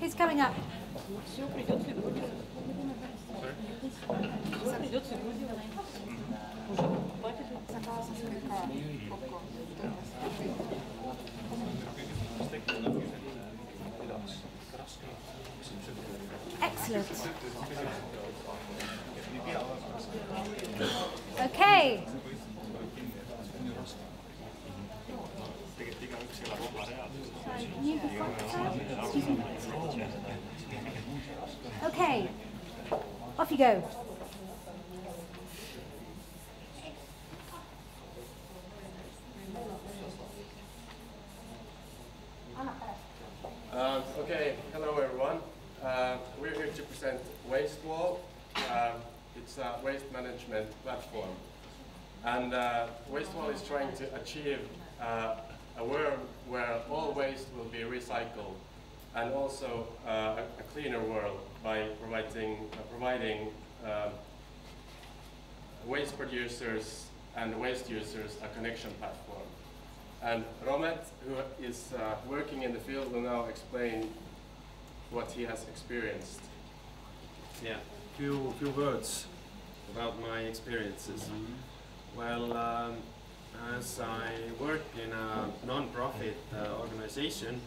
Who's coming up? Sorry? Excellent. Okay. Okay. Off you go. Uh, okay, hello everyone. Uh, we're here to present WasteWall. Uh, it's a waste management platform. And uh, WasteWall is trying to achieve uh, a world where all waste will be recycled, and also uh, a cleaner world by providing, uh, providing uh, waste producers and waste users a connection platform. And Romet, who is uh, working in the field, will now explain what he has experienced. Yeah, a few, few words about my experiences. Mm-hmm. Well, um, as I work in a non-profit uh, organization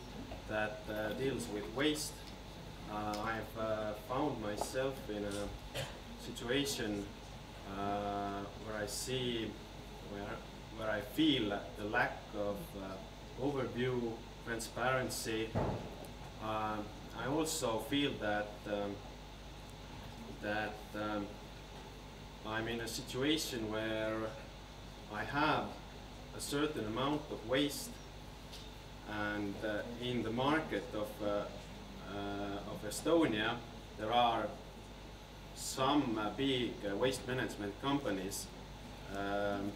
that uh, deals with waste, uh, I've uh, found myself in a situation uh, where I see where where I feel the lack of uh, overview, transparency. Uh, I also feel that um, that um, I'm in a situation where I have a certain amount of waste, and uh, in the market of uh, uh, of Estonia, there are some uh, big uh, waste management companies Um,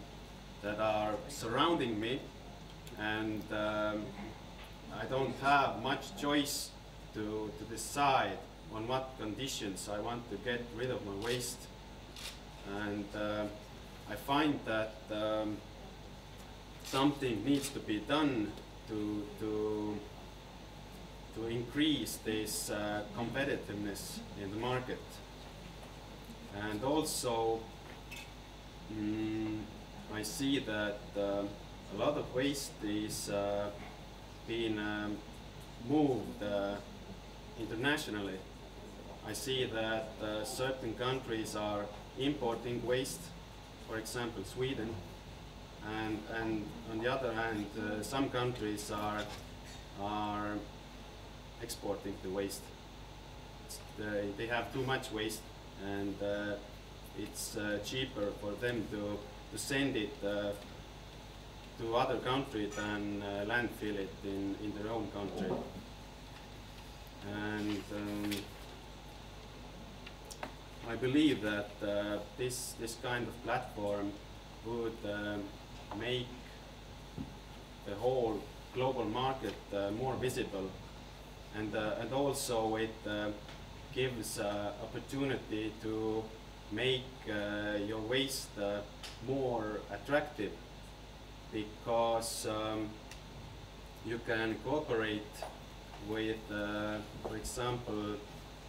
that are surrounding me, and um, I don't have much choice to, to decide on what conditions I want to get rid of my waste. And uh, I find that um, something needs to be done to, to, to increase this uh, competitiveness in the market. And also, um, I see that uh, a lot of waste is uh, being um, moved uh, internationally. I see that uh, certain countries are importing waste, for example Sweden, and, and on the other hand uh, some countries are, are exporting the waste. They, they have too much waste, and uh, it's uh, cheaper for them to to send it uh, to other country than uh, landfill it in, in their own country. And um, I believe that uh, this, this kind of platform would uh, make the whole global market uh, more visible, and, uh, and also it uh, gives uh, opportunity to make uh, your waste uh, more attractive, because um, you can cooperate with, uh, for example,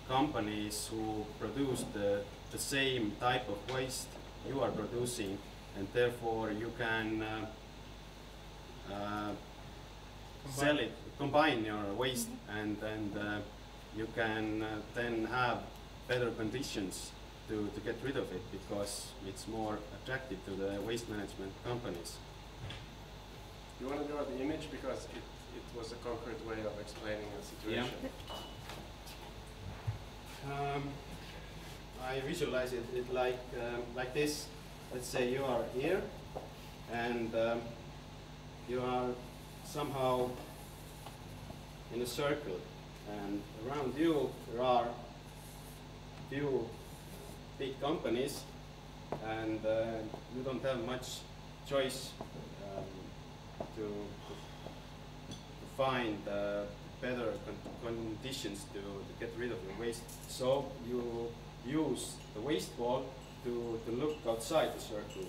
companies who produce the, the same type of waste you are producing, and therefore you can uh, uh, sell it, combine your waste, and, and uh, you can uh, then have better conditions To, to get rid of it, because it's more attractive to the waste management companies. You want to draw the image, because it, it was a concrete way of explaining the situation. Yeah. Um, I visualize it, it like um, like this. Let's say you are here, and um, you are somehow in a circle, and around you there are few big companies, and uh, you don't have much choice um, to, to find uh, better con conditions to, to get rid of your waste. So you use the waste wall to, to look outside the circle.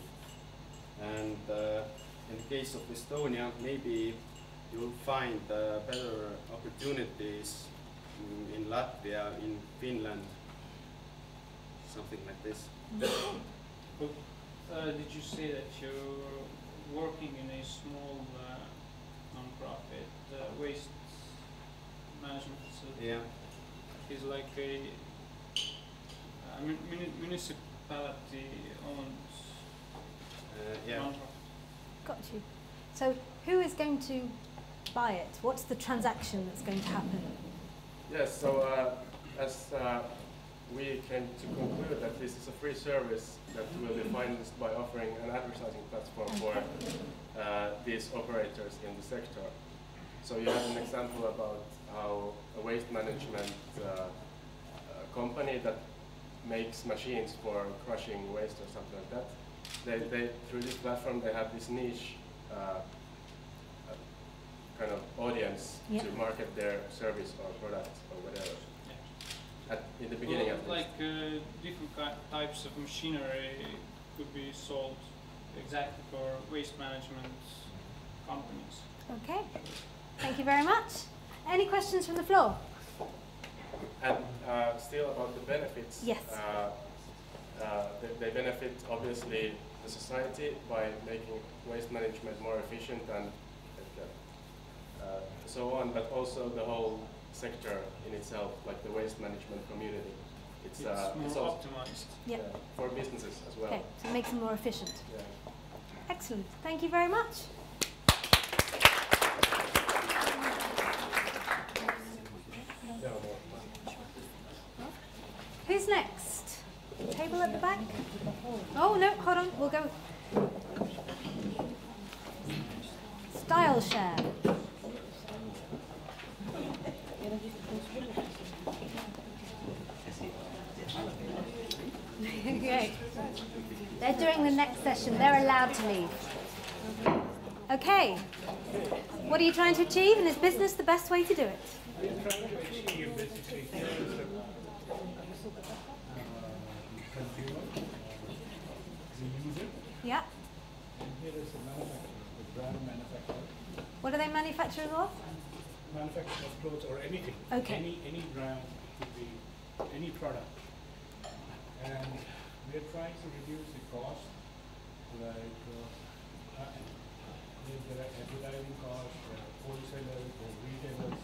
And uh, in the case of Estonia, maybe you'll find uh, better opportunities in, in Latvia, in Finland, something like this. Well, uh, did you say that your working in a small uh, non-profit uh, waste management facility. Yeah. Is like a uh, muni municipality owned uh, yeah. non-profit. Got you. So who is going to buy it? What's the transaction that's going to happen? Yes, so uh, as uh, we came to conclude that this is a free service that will be financed by offering an advertising platform for uh, these operators in the sector. So you have an example about how a waste management uh, a company that makes machines for crushing waste or something like that, they, they through this platform they have this niche uh, kind of audience yep. to market their service or product or whatever. Yeah. At, in the beginning well, at least. Like uh, different ki types of machinery could be sold exactly for waste management companies. Okay, thank you very much. Any questions from the floor? And uh, still about the benefits. Yes. Uh, uh, they, they benefit obviously the society by making waste management more efficient and Uh, so on, but also the whole sector in itself, like the waste management community. It's, it's uh, more it's optimized yep. yeah, for businesses as well. Okay, so it makes them more efficient. Yeah. Excellent. Thank you very much. Who's next? Table at the back? Oh, no, hold on. We'll go. StyleShare. Okay. They're doing the next session. They're allowed to leave. Okay. What are you trying to achieve, and is business the best way to do it? We're trying to achieve basically the consumer, the user. Yeah. And here is the manufacturer, the brand manufacturer. What are they manufacturing of? Manufacturing of clothes or anything. Okay. Any any brand, it could be any product. And we're trying to reduce the cost, like uh, advertising cost, wholesalers, or retailers.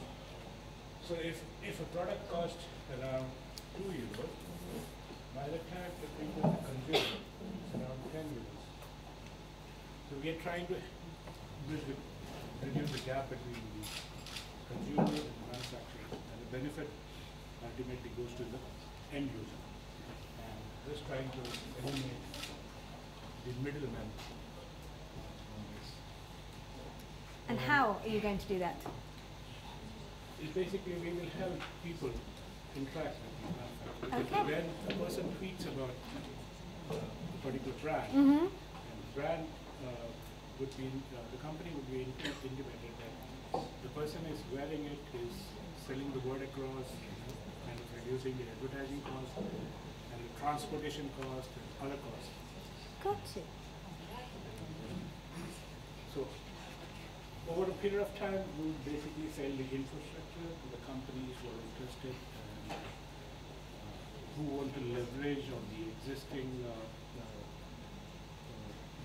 So if, if a product costs around two euros, by the time the people consume it, it's around ten euros. So we're trying to reduce the gap between the consumer and the manufacturer, and the benefit ultimately goes to the end user. Just trying to eliminate the middleman. And how are you going to do that? It's basically we will help people interact with the brand. Okay. When a person tweets about uh, a particular brand, mm-hmm. and the brand uh, would be, in, uh, the company would be independent, that the person is wearing it, is selling the word across, and reducing the advertising cost, transportation cost, and other costs. Gotcha. So, over a period of time, we would basically sell the infrastructure to the companies who are interested and uh, who want to leverage on the existing uh, uh, uh,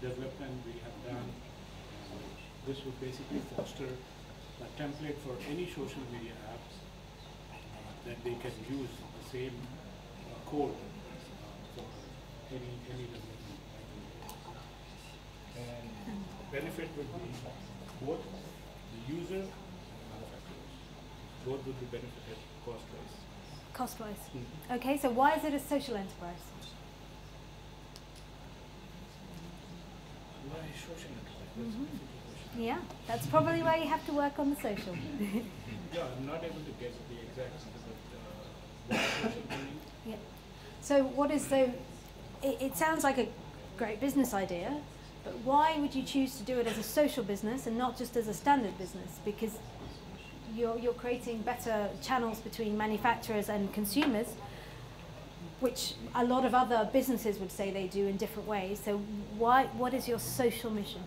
development we have done. Uh, this would basically foster a template for any social media apps uh, that they can use the same uh, code. Any, any development. And the benefit would be both the user and the manufacturers. Both would be benefited cost-wise. Cost-wise. Mm-hmm. Okay, so why is it a social enterprise? Why is social enterprise? That's mm-hmm. a difficult question. Yeah, that's probably why you have to work on the social. Yeah, I'm not able to guess the exact answer, but uh, why social meaning? Yeah. So what is the... It sounds like a great business idea, but why would you choose to do it as a social business and not just as a standard business? Because you're, you're creating better channels between manufacturers and consumers, which a lot of other businesses would say they do in different ways. So why, what is your social mission?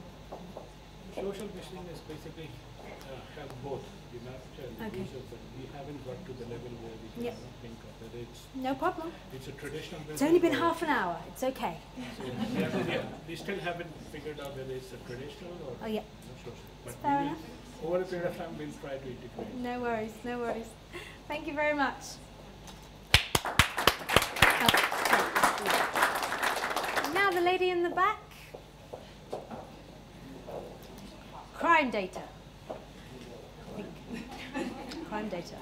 So social listening is basically uh, have both the master and okay. the user, but we haven't got to the level where we can yep. think of it. It's no problem. It's a traditional. It's only been half an hour. It's okay. So yeah, yeah, we still haven't figured out whether it's a traditional or oh, yeah. social. But fair enough. Over a period of time, we'll try to integrate. No worries. No worries. Thank you very much. Now the lady in the back. Crime data. Crime data.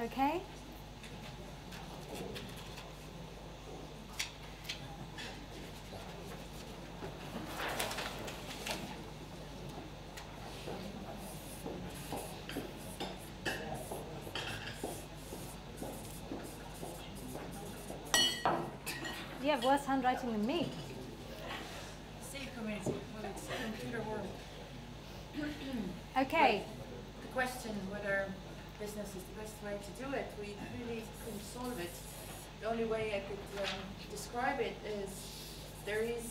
Okay. Worse handwriting than me. Safe community, computer world. Okay. But the question whether business is the best way to do it, we really couldn't solve it. The only way I could um, describe it is there is.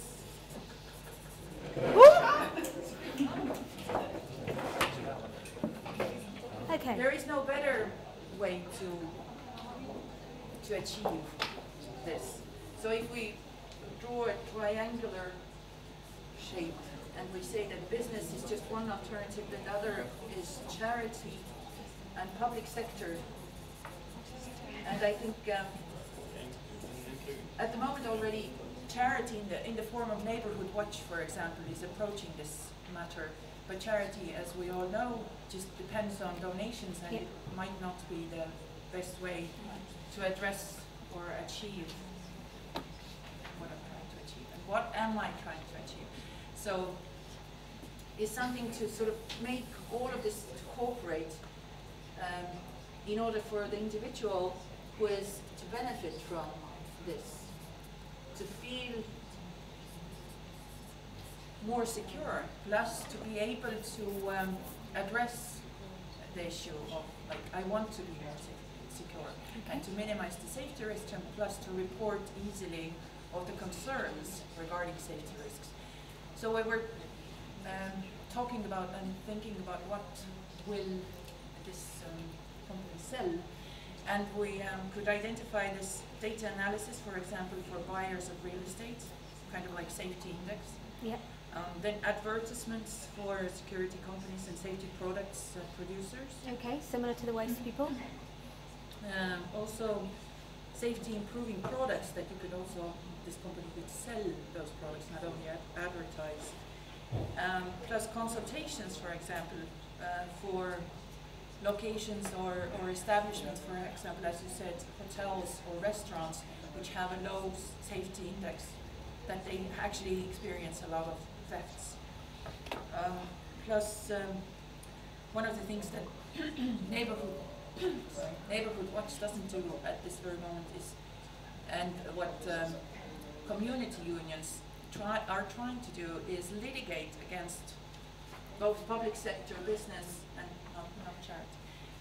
Okay. There is no better way to to achieve this. So if we draw a triangular shape and we say that business is just one alternative, the other is charity and public sector. And I think um, at the moment already charity in the, in the form of Neighborhood Watch, for example, is approaching this matter. But charity, as we all know, just depends on donations and yeah. it might not be the best way to address or achieve what I'm trying to achieve and what am I trying to achieve. So it's something to sort of make all of this to cooperate um, in order for the individual who is to benefit from this to feel more secure, plus to be able to um, address the issue of like I want to be more secure okay. and to minimize the safety risk and plus to report easily of the concerns regarding safety risks. So when we're um, talking about and thinking about what will this um, company sell, and we um, could identify this data analysis, for example, for buyers of real estate, kind of like safety index. Yeah. Um, then advertisements for security companies and safety products uh, producers. Okay, similar to the waste mm-hmm. people. Um, also, safety improving products that you could also, this company could sell those products, not only ad advertise. Um, plus consultations, for example, uh, for locations or, or establishments, for example, as you said, hotels or restaurants, which have a low safety index, that they actually experience a lot of thefts. Um, plus, um, one of the things that neighborhood Neighborhood Watch doesn't do at this very moment is, and what um, community unions try, are trying to do is litigate against both public sector business and, not, not charity,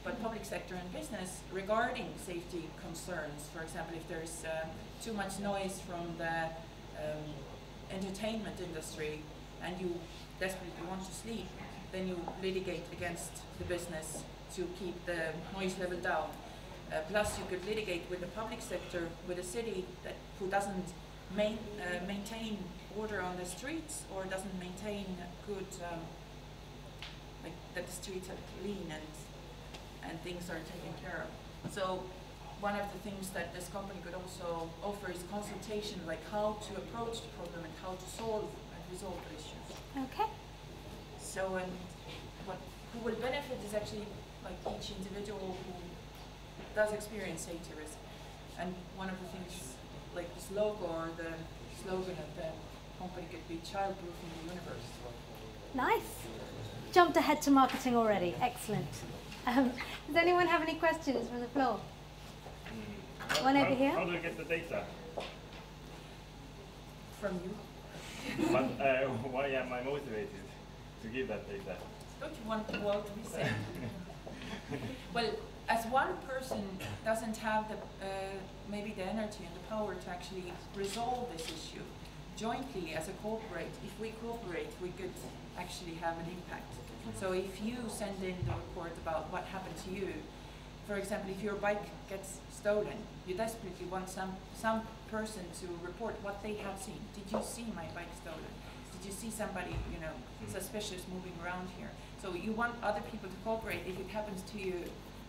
but public sector and business regarding safety concerns. For example, if there's uh, too much noise from the um, entertainment industry and you desperately want to sleep, then you litigate against the business to keep the noise level down. Uh, plus, you could litigate with the public sector, with a city that who doesn't main, uh, maintain order on the streets or doesn't maintain good, um, like that the streets are clean and and things are taken care of. So, one of the things that this company could also offer is consultation, like how to approach the problem and how to solve and resolve the issues. Okay. So, and what who will benefit is actually like each individual who does experience safety risk. And one of the things, like this logo or the slogan of the company could be childproofing the universe. Nice. Jumped ahead to marketing already. Excellent. Um, does anyone have any questions from the floor? How, One over how, here. How do we get the data? From you. But uh, why am I motivated to give that data? Don't you want the world to be safe? Well, as one person doesn't have the, uh, maybe the energy and the power to actually resolve this issue, jointly as a corporate, if we cooperate, we could actually have an impact. So if you send in the report about what happened to you, for example, if your bike gets stolen, you desperately want some, some person to report what they have seen. Did you see my bike stolen? Did you see somebody, you know, suspicious moving around here? So you want other people to cooperate if it happens to you.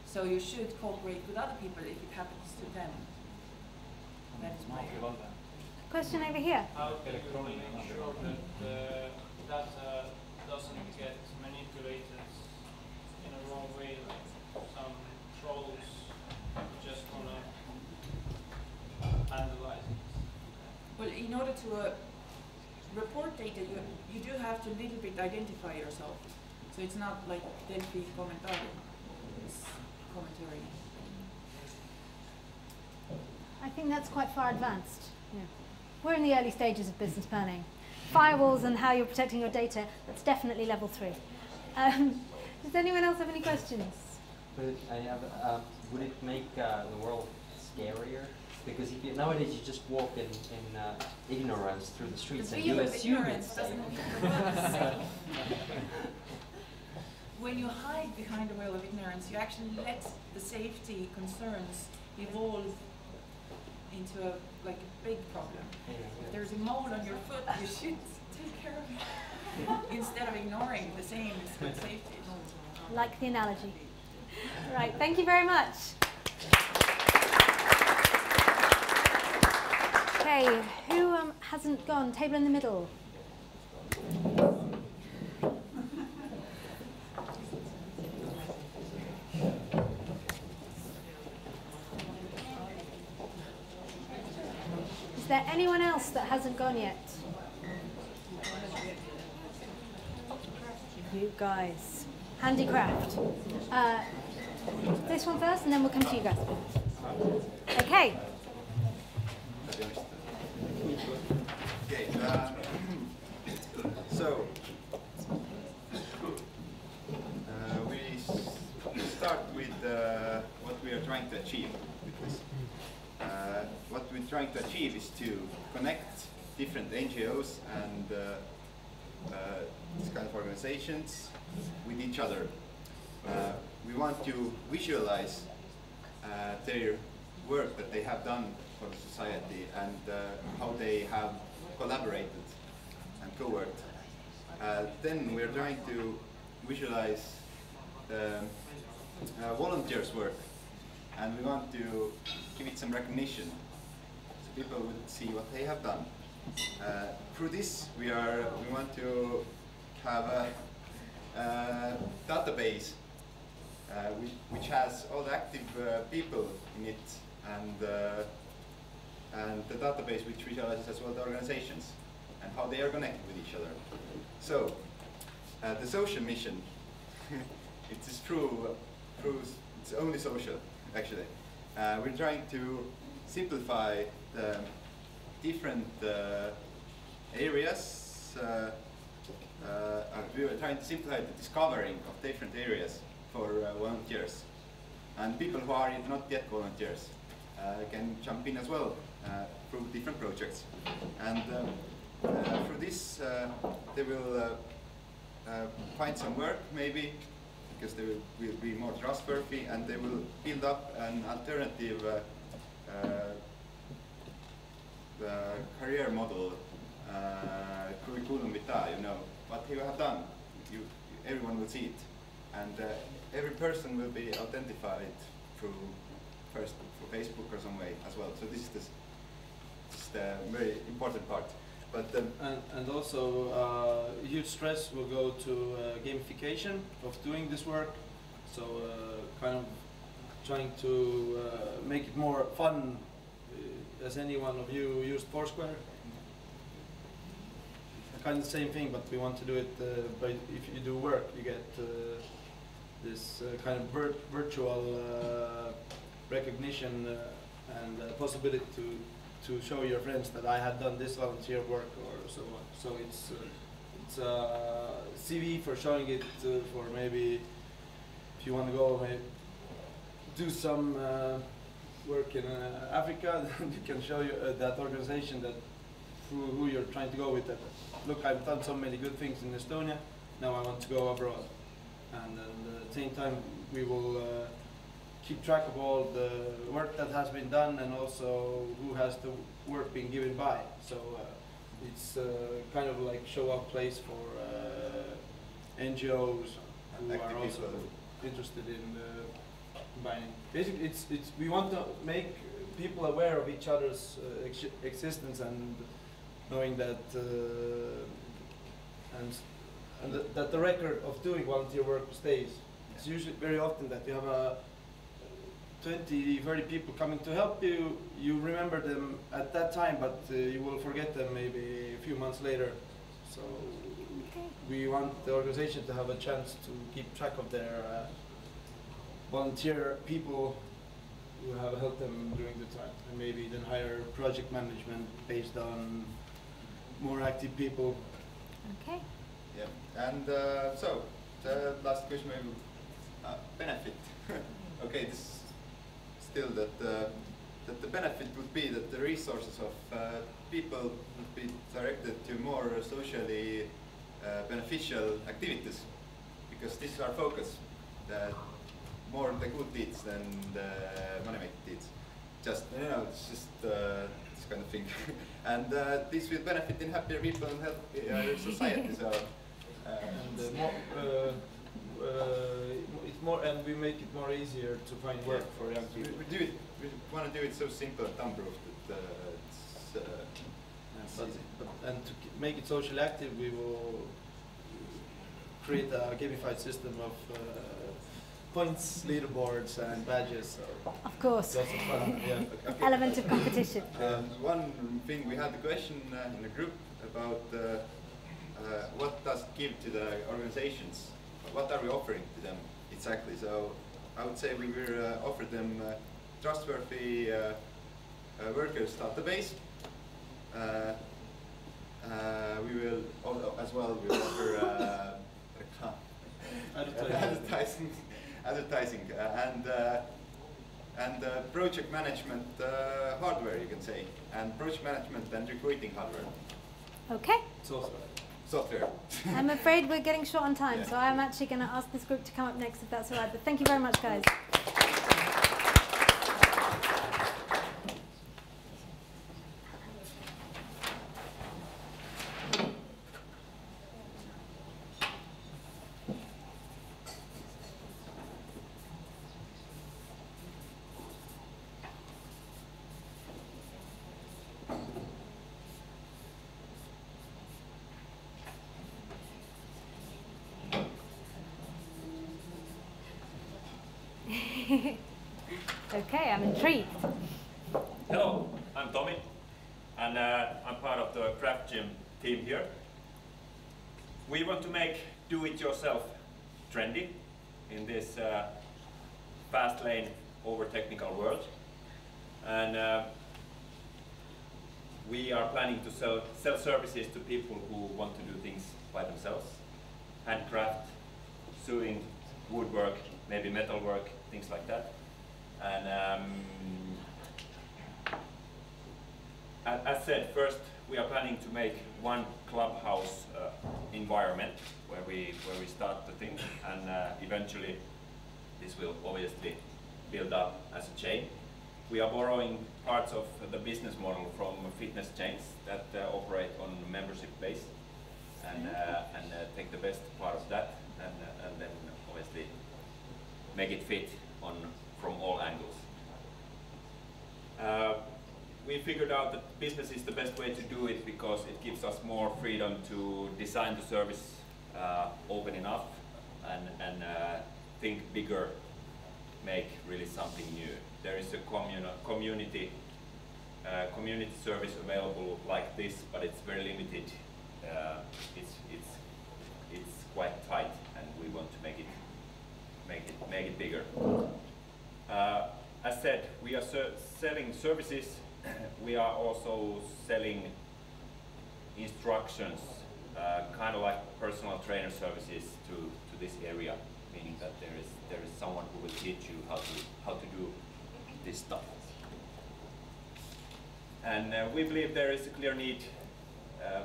So you should cooperate with other people if it happens to them. That's my question over here. How can we make sure that the data doesn't get manipulated in a wrong way, like some trolls just wanna vandalize it? Well, in order to uh, report data, you, you do have to a little bit identify yourself. So it's not like Delphi commentarium. Commentary. I think that's quite far advanced. Yeah. We're in the early stages of business planning. Firewalls and how you're protecting your data, that's definitely level three. Um, does anyone else have any questions? But I have, uh, would it make uh, the world scarier? Because if you, nowadays you just walk in, in uh, ignorance through the streets the and you assume it's safe. When you hide behind a veil of ignorance, you actually let the safety concerns evolve into a, like a big problem. Yeah, yeah. If there's a mole on your foot, you should take care of it instead of ignoring the same safety. Like the analogy. Right, thank you very much. Okay, who um, hasn't gone? Table in the middle. Is there anyone else that hasn't gone yet? You guys. Handicraft. Uh, this one first and then we'll come to you guys. Okay. Okay. Uh, so, uh, we start with uh, what we are trying to achieve with this. Uh, what we're trying to achieve is to connect different N G Os and uh, uh, these kind of organizations with each other. Uh, we want to visualize uh, their work that they have done for the society and uh, how they have collaborated and co-worked. Uh, then we're trying to visualize the uh, volunteers' work. And we want to give it some recognition, so people would see what they have done. Uh, through this, we are we want to have a, a database uh, which, which has all the active uh, people in it, and uh, and the database which visualizes as well the organizations and how they are connected with each other. So uh, the social mission, it is true, true, it's only social. Actually, uh, we're trying to simplify the different uh, areas. Uh, uh, we are trying to simplify the discovering of different areas for uh, volunteers. And people who are not yet volunteers uh, can jump in as well uh, through different projects. And um, uh, through this, uh, they will uh, uh, find some work, maybe, because they will, will be more trustworthy, and they will build up an alternative uh, uh, uh, career model, uh, curriculum vitae, you know, what you have done. You, everyone will see it, and uh, every person will be identified through first through Facebook or some way as well. So this is, this, this is the very important part. But and, and also, uh, huge stress will go to uh, gamification of doing this work. So, uh, kind of trying to uh, make it more fun. Has any one of you used Foursquare? Kind of the same thing, but we want to do it. Uh, but if you do work, you get uh, this uh, kind of vir virtual uh, recognition uh, and uh, possibility to. to show your friends that I had done this volunteer work or so on. So it's, uh, it's a C V for showing it uh, for maybe, if you want to go maybe do some uh, work in uh, Africa, we can show you uh, that organization that through who you're trying to go with. That look, I've done so many good things in Estonia. Now I want to go abroad, and at the same time we will uh, keep track of all the work that has been done and also who has the work been given by. So uh, it's uh, kind of like show up place for uh, N G Os who are also interested in uh, combining. Basically, it's it's we want to make people aware of each other's uh, ex existence and knowing that uh, and. And the, that the record of doing volunteer work stays. Yeah. It's usually very often that you have uh, twenty, thirty people coming to help you. You remember them at that time, but uh, you will forget them maybe a few months later. So okay. We want the organization to have a chance to keep track of their uh, volunteer people who have helped them during the time. And maybe then hire project management based on more active people. Okay. Yeah, and uh, so the last question maybe uh, benefit. Okay, this still that uh, that the benefit would be that the resources of uh, people would be directed to more socially uh, beneficial activities, because this is our focus. That more the good deeds than the money-making deeds. Just you know, it's just. Uh, kind of thing. And uh, this will benefit in happier people and healthier society. So uh, and, uh, more, uh, uh, it's more, and we make it more easier to find work yeah. for young people. We, we do it. We want to do it so simple and thumb-proof that uh, it's, uh, it's but, easy. But, and to make it socially active, we will create a gamified system of. Uh, Points, leaderboards, and badges. Of course. Lots of fun. Yeah. Okay. Element of competition. Um, one thing, we had a question uh, in the group about uh, uh, what does it give to the organizations? What are we offering to them exactly? So I would say we will uh, offer them uh, trustworthy uh, uh, workers database. Uh, uh, we will also, as well we will offer uh, advertising. Advertising uh, and uh, and uh, project management uh, hardware, you can say, and project management and recruiting hardware. Okay. Software. Software. I'm afraid we're getting short on time, yeah. So I'm actually going to ask this group to come up next, if that's all right. But thank you very much, guys. Okay, I'm intrigued. Hello, I'm Tommy, and uh, I'm part of the Craft Gym team here. We want to make do-it-yourself trendy in this uh, fast lane, over-technical world. And uh, we are planning to sell, sell services to people who want to do things by themselves. Handcraft, sewing, woodwork, maybe metalwork, things like that. And um, as said, first we are planning to make one clubhouse uh, environment where we where we start the thing, and uh, eventually this will obviously build up as a chain. We are borrowing parts of the business model from fitness chains that uh, operate on membership base, and uh, and uh, take the best part of that, and uh, and then obviously make it fit on. From all angles. Uh, we figured out that business is the best way to do it because it gives us more freedom to design the service uh, open enough and, and uh, think bigger, make really something new. There is a communi- community, uh, community service available like this, but it's very limited. Uh, it's, it's, it's quite tight, and we want to make it, make it, make it bigger. Uh, as said, we are ser selling services. We are also selling instructions, uh, kind of like personal trainer services to, to this area. meaning that there is there is someone who will teach you how to how to do this stuff. And uh, we believe there is a clear need, uh,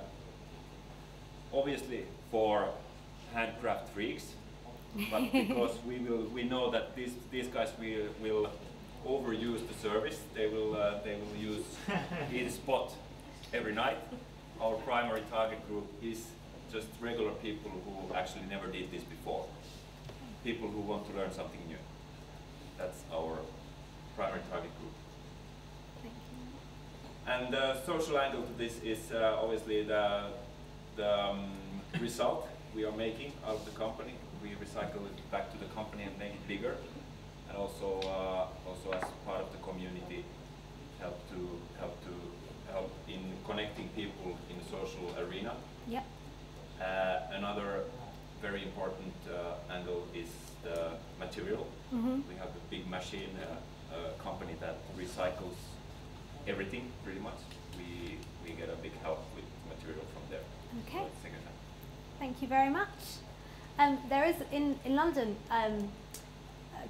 obviously, for handcraft freaks, but because we will we know that these these guys will will overuse the service. They will uh, they will use in spot every night. Our primary target group is just regular people who actually never did this before. People who want to learn something new. That's our primary target group. Thank you. And the social angle to this is uh, obviously the, the um, result we are making out of the company. We recycle it back to the company and make it bigger. And also, uh, also as part of the community, help to help to help in connecting people in the social arena. Yep. Uh, another very important uh, angle is the material. Mm-hmm. We have a big machine, uh, a company that recycles everything pretty much. We we get a big help with material from there. Okay. So second time. Thank you very much. Um, there is in in London. Um,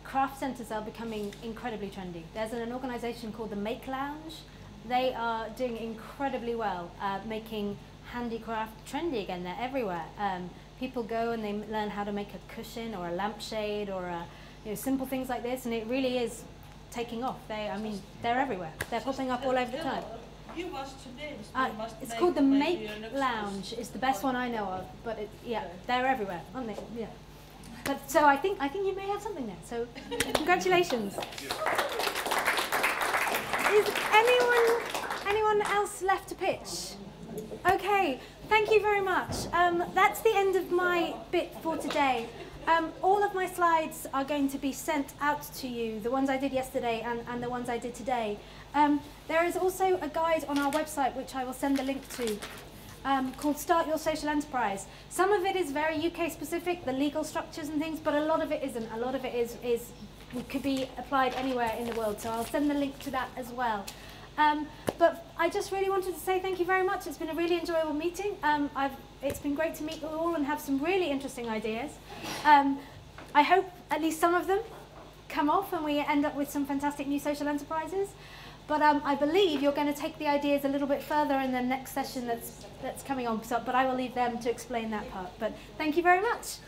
Craft centres are becoming incredibly trendy. There's an, an organisation called the Make Lounge. They are doing incredibly well, uh, making handicraft trendy again. They're everywhere. Um, people go and they learn how to make a cushion or a lampshade or a, you know, simple things like this, and it really is taking off. They, I mean, they're everywhere. They're popping up all over the time. You must today. Uh, it's called the Make Lounge. It's the best one I know of, but it, yeah, they're everywhere, aren't they? Yeah. But, so I think I think you may have something there. So congratulations. Is anyone anyone else left to pitch? Okay, thank you very much. Um, that's the end of my bit for today. Um, all of my slides are going to be sent out to you, the ones I did yesterday and, and the ones I did today. Um, there is also a guide on our website which I will send the link to. Um, called Start Your Social Enterprise. Some of it is very U K specific, the legal structures and things, but a lot of it isn't. A lot of it is, is could be applied anywhere in the world, so I'll send the link to that as well. Um, but I just really wanted to say thank you very much. It's been a really enjoyable meeting. Um, I've, it's been great to meet you all and have some really interesting ideas. Um, I hope at least some of them come off and we end up with some fantastic new social enterprises. But um, I believe you're going to take the ideas a little bit further in the next session that's, that's coming on. So, but I will leave them to explain that part. But thank you very much.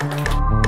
Thank you.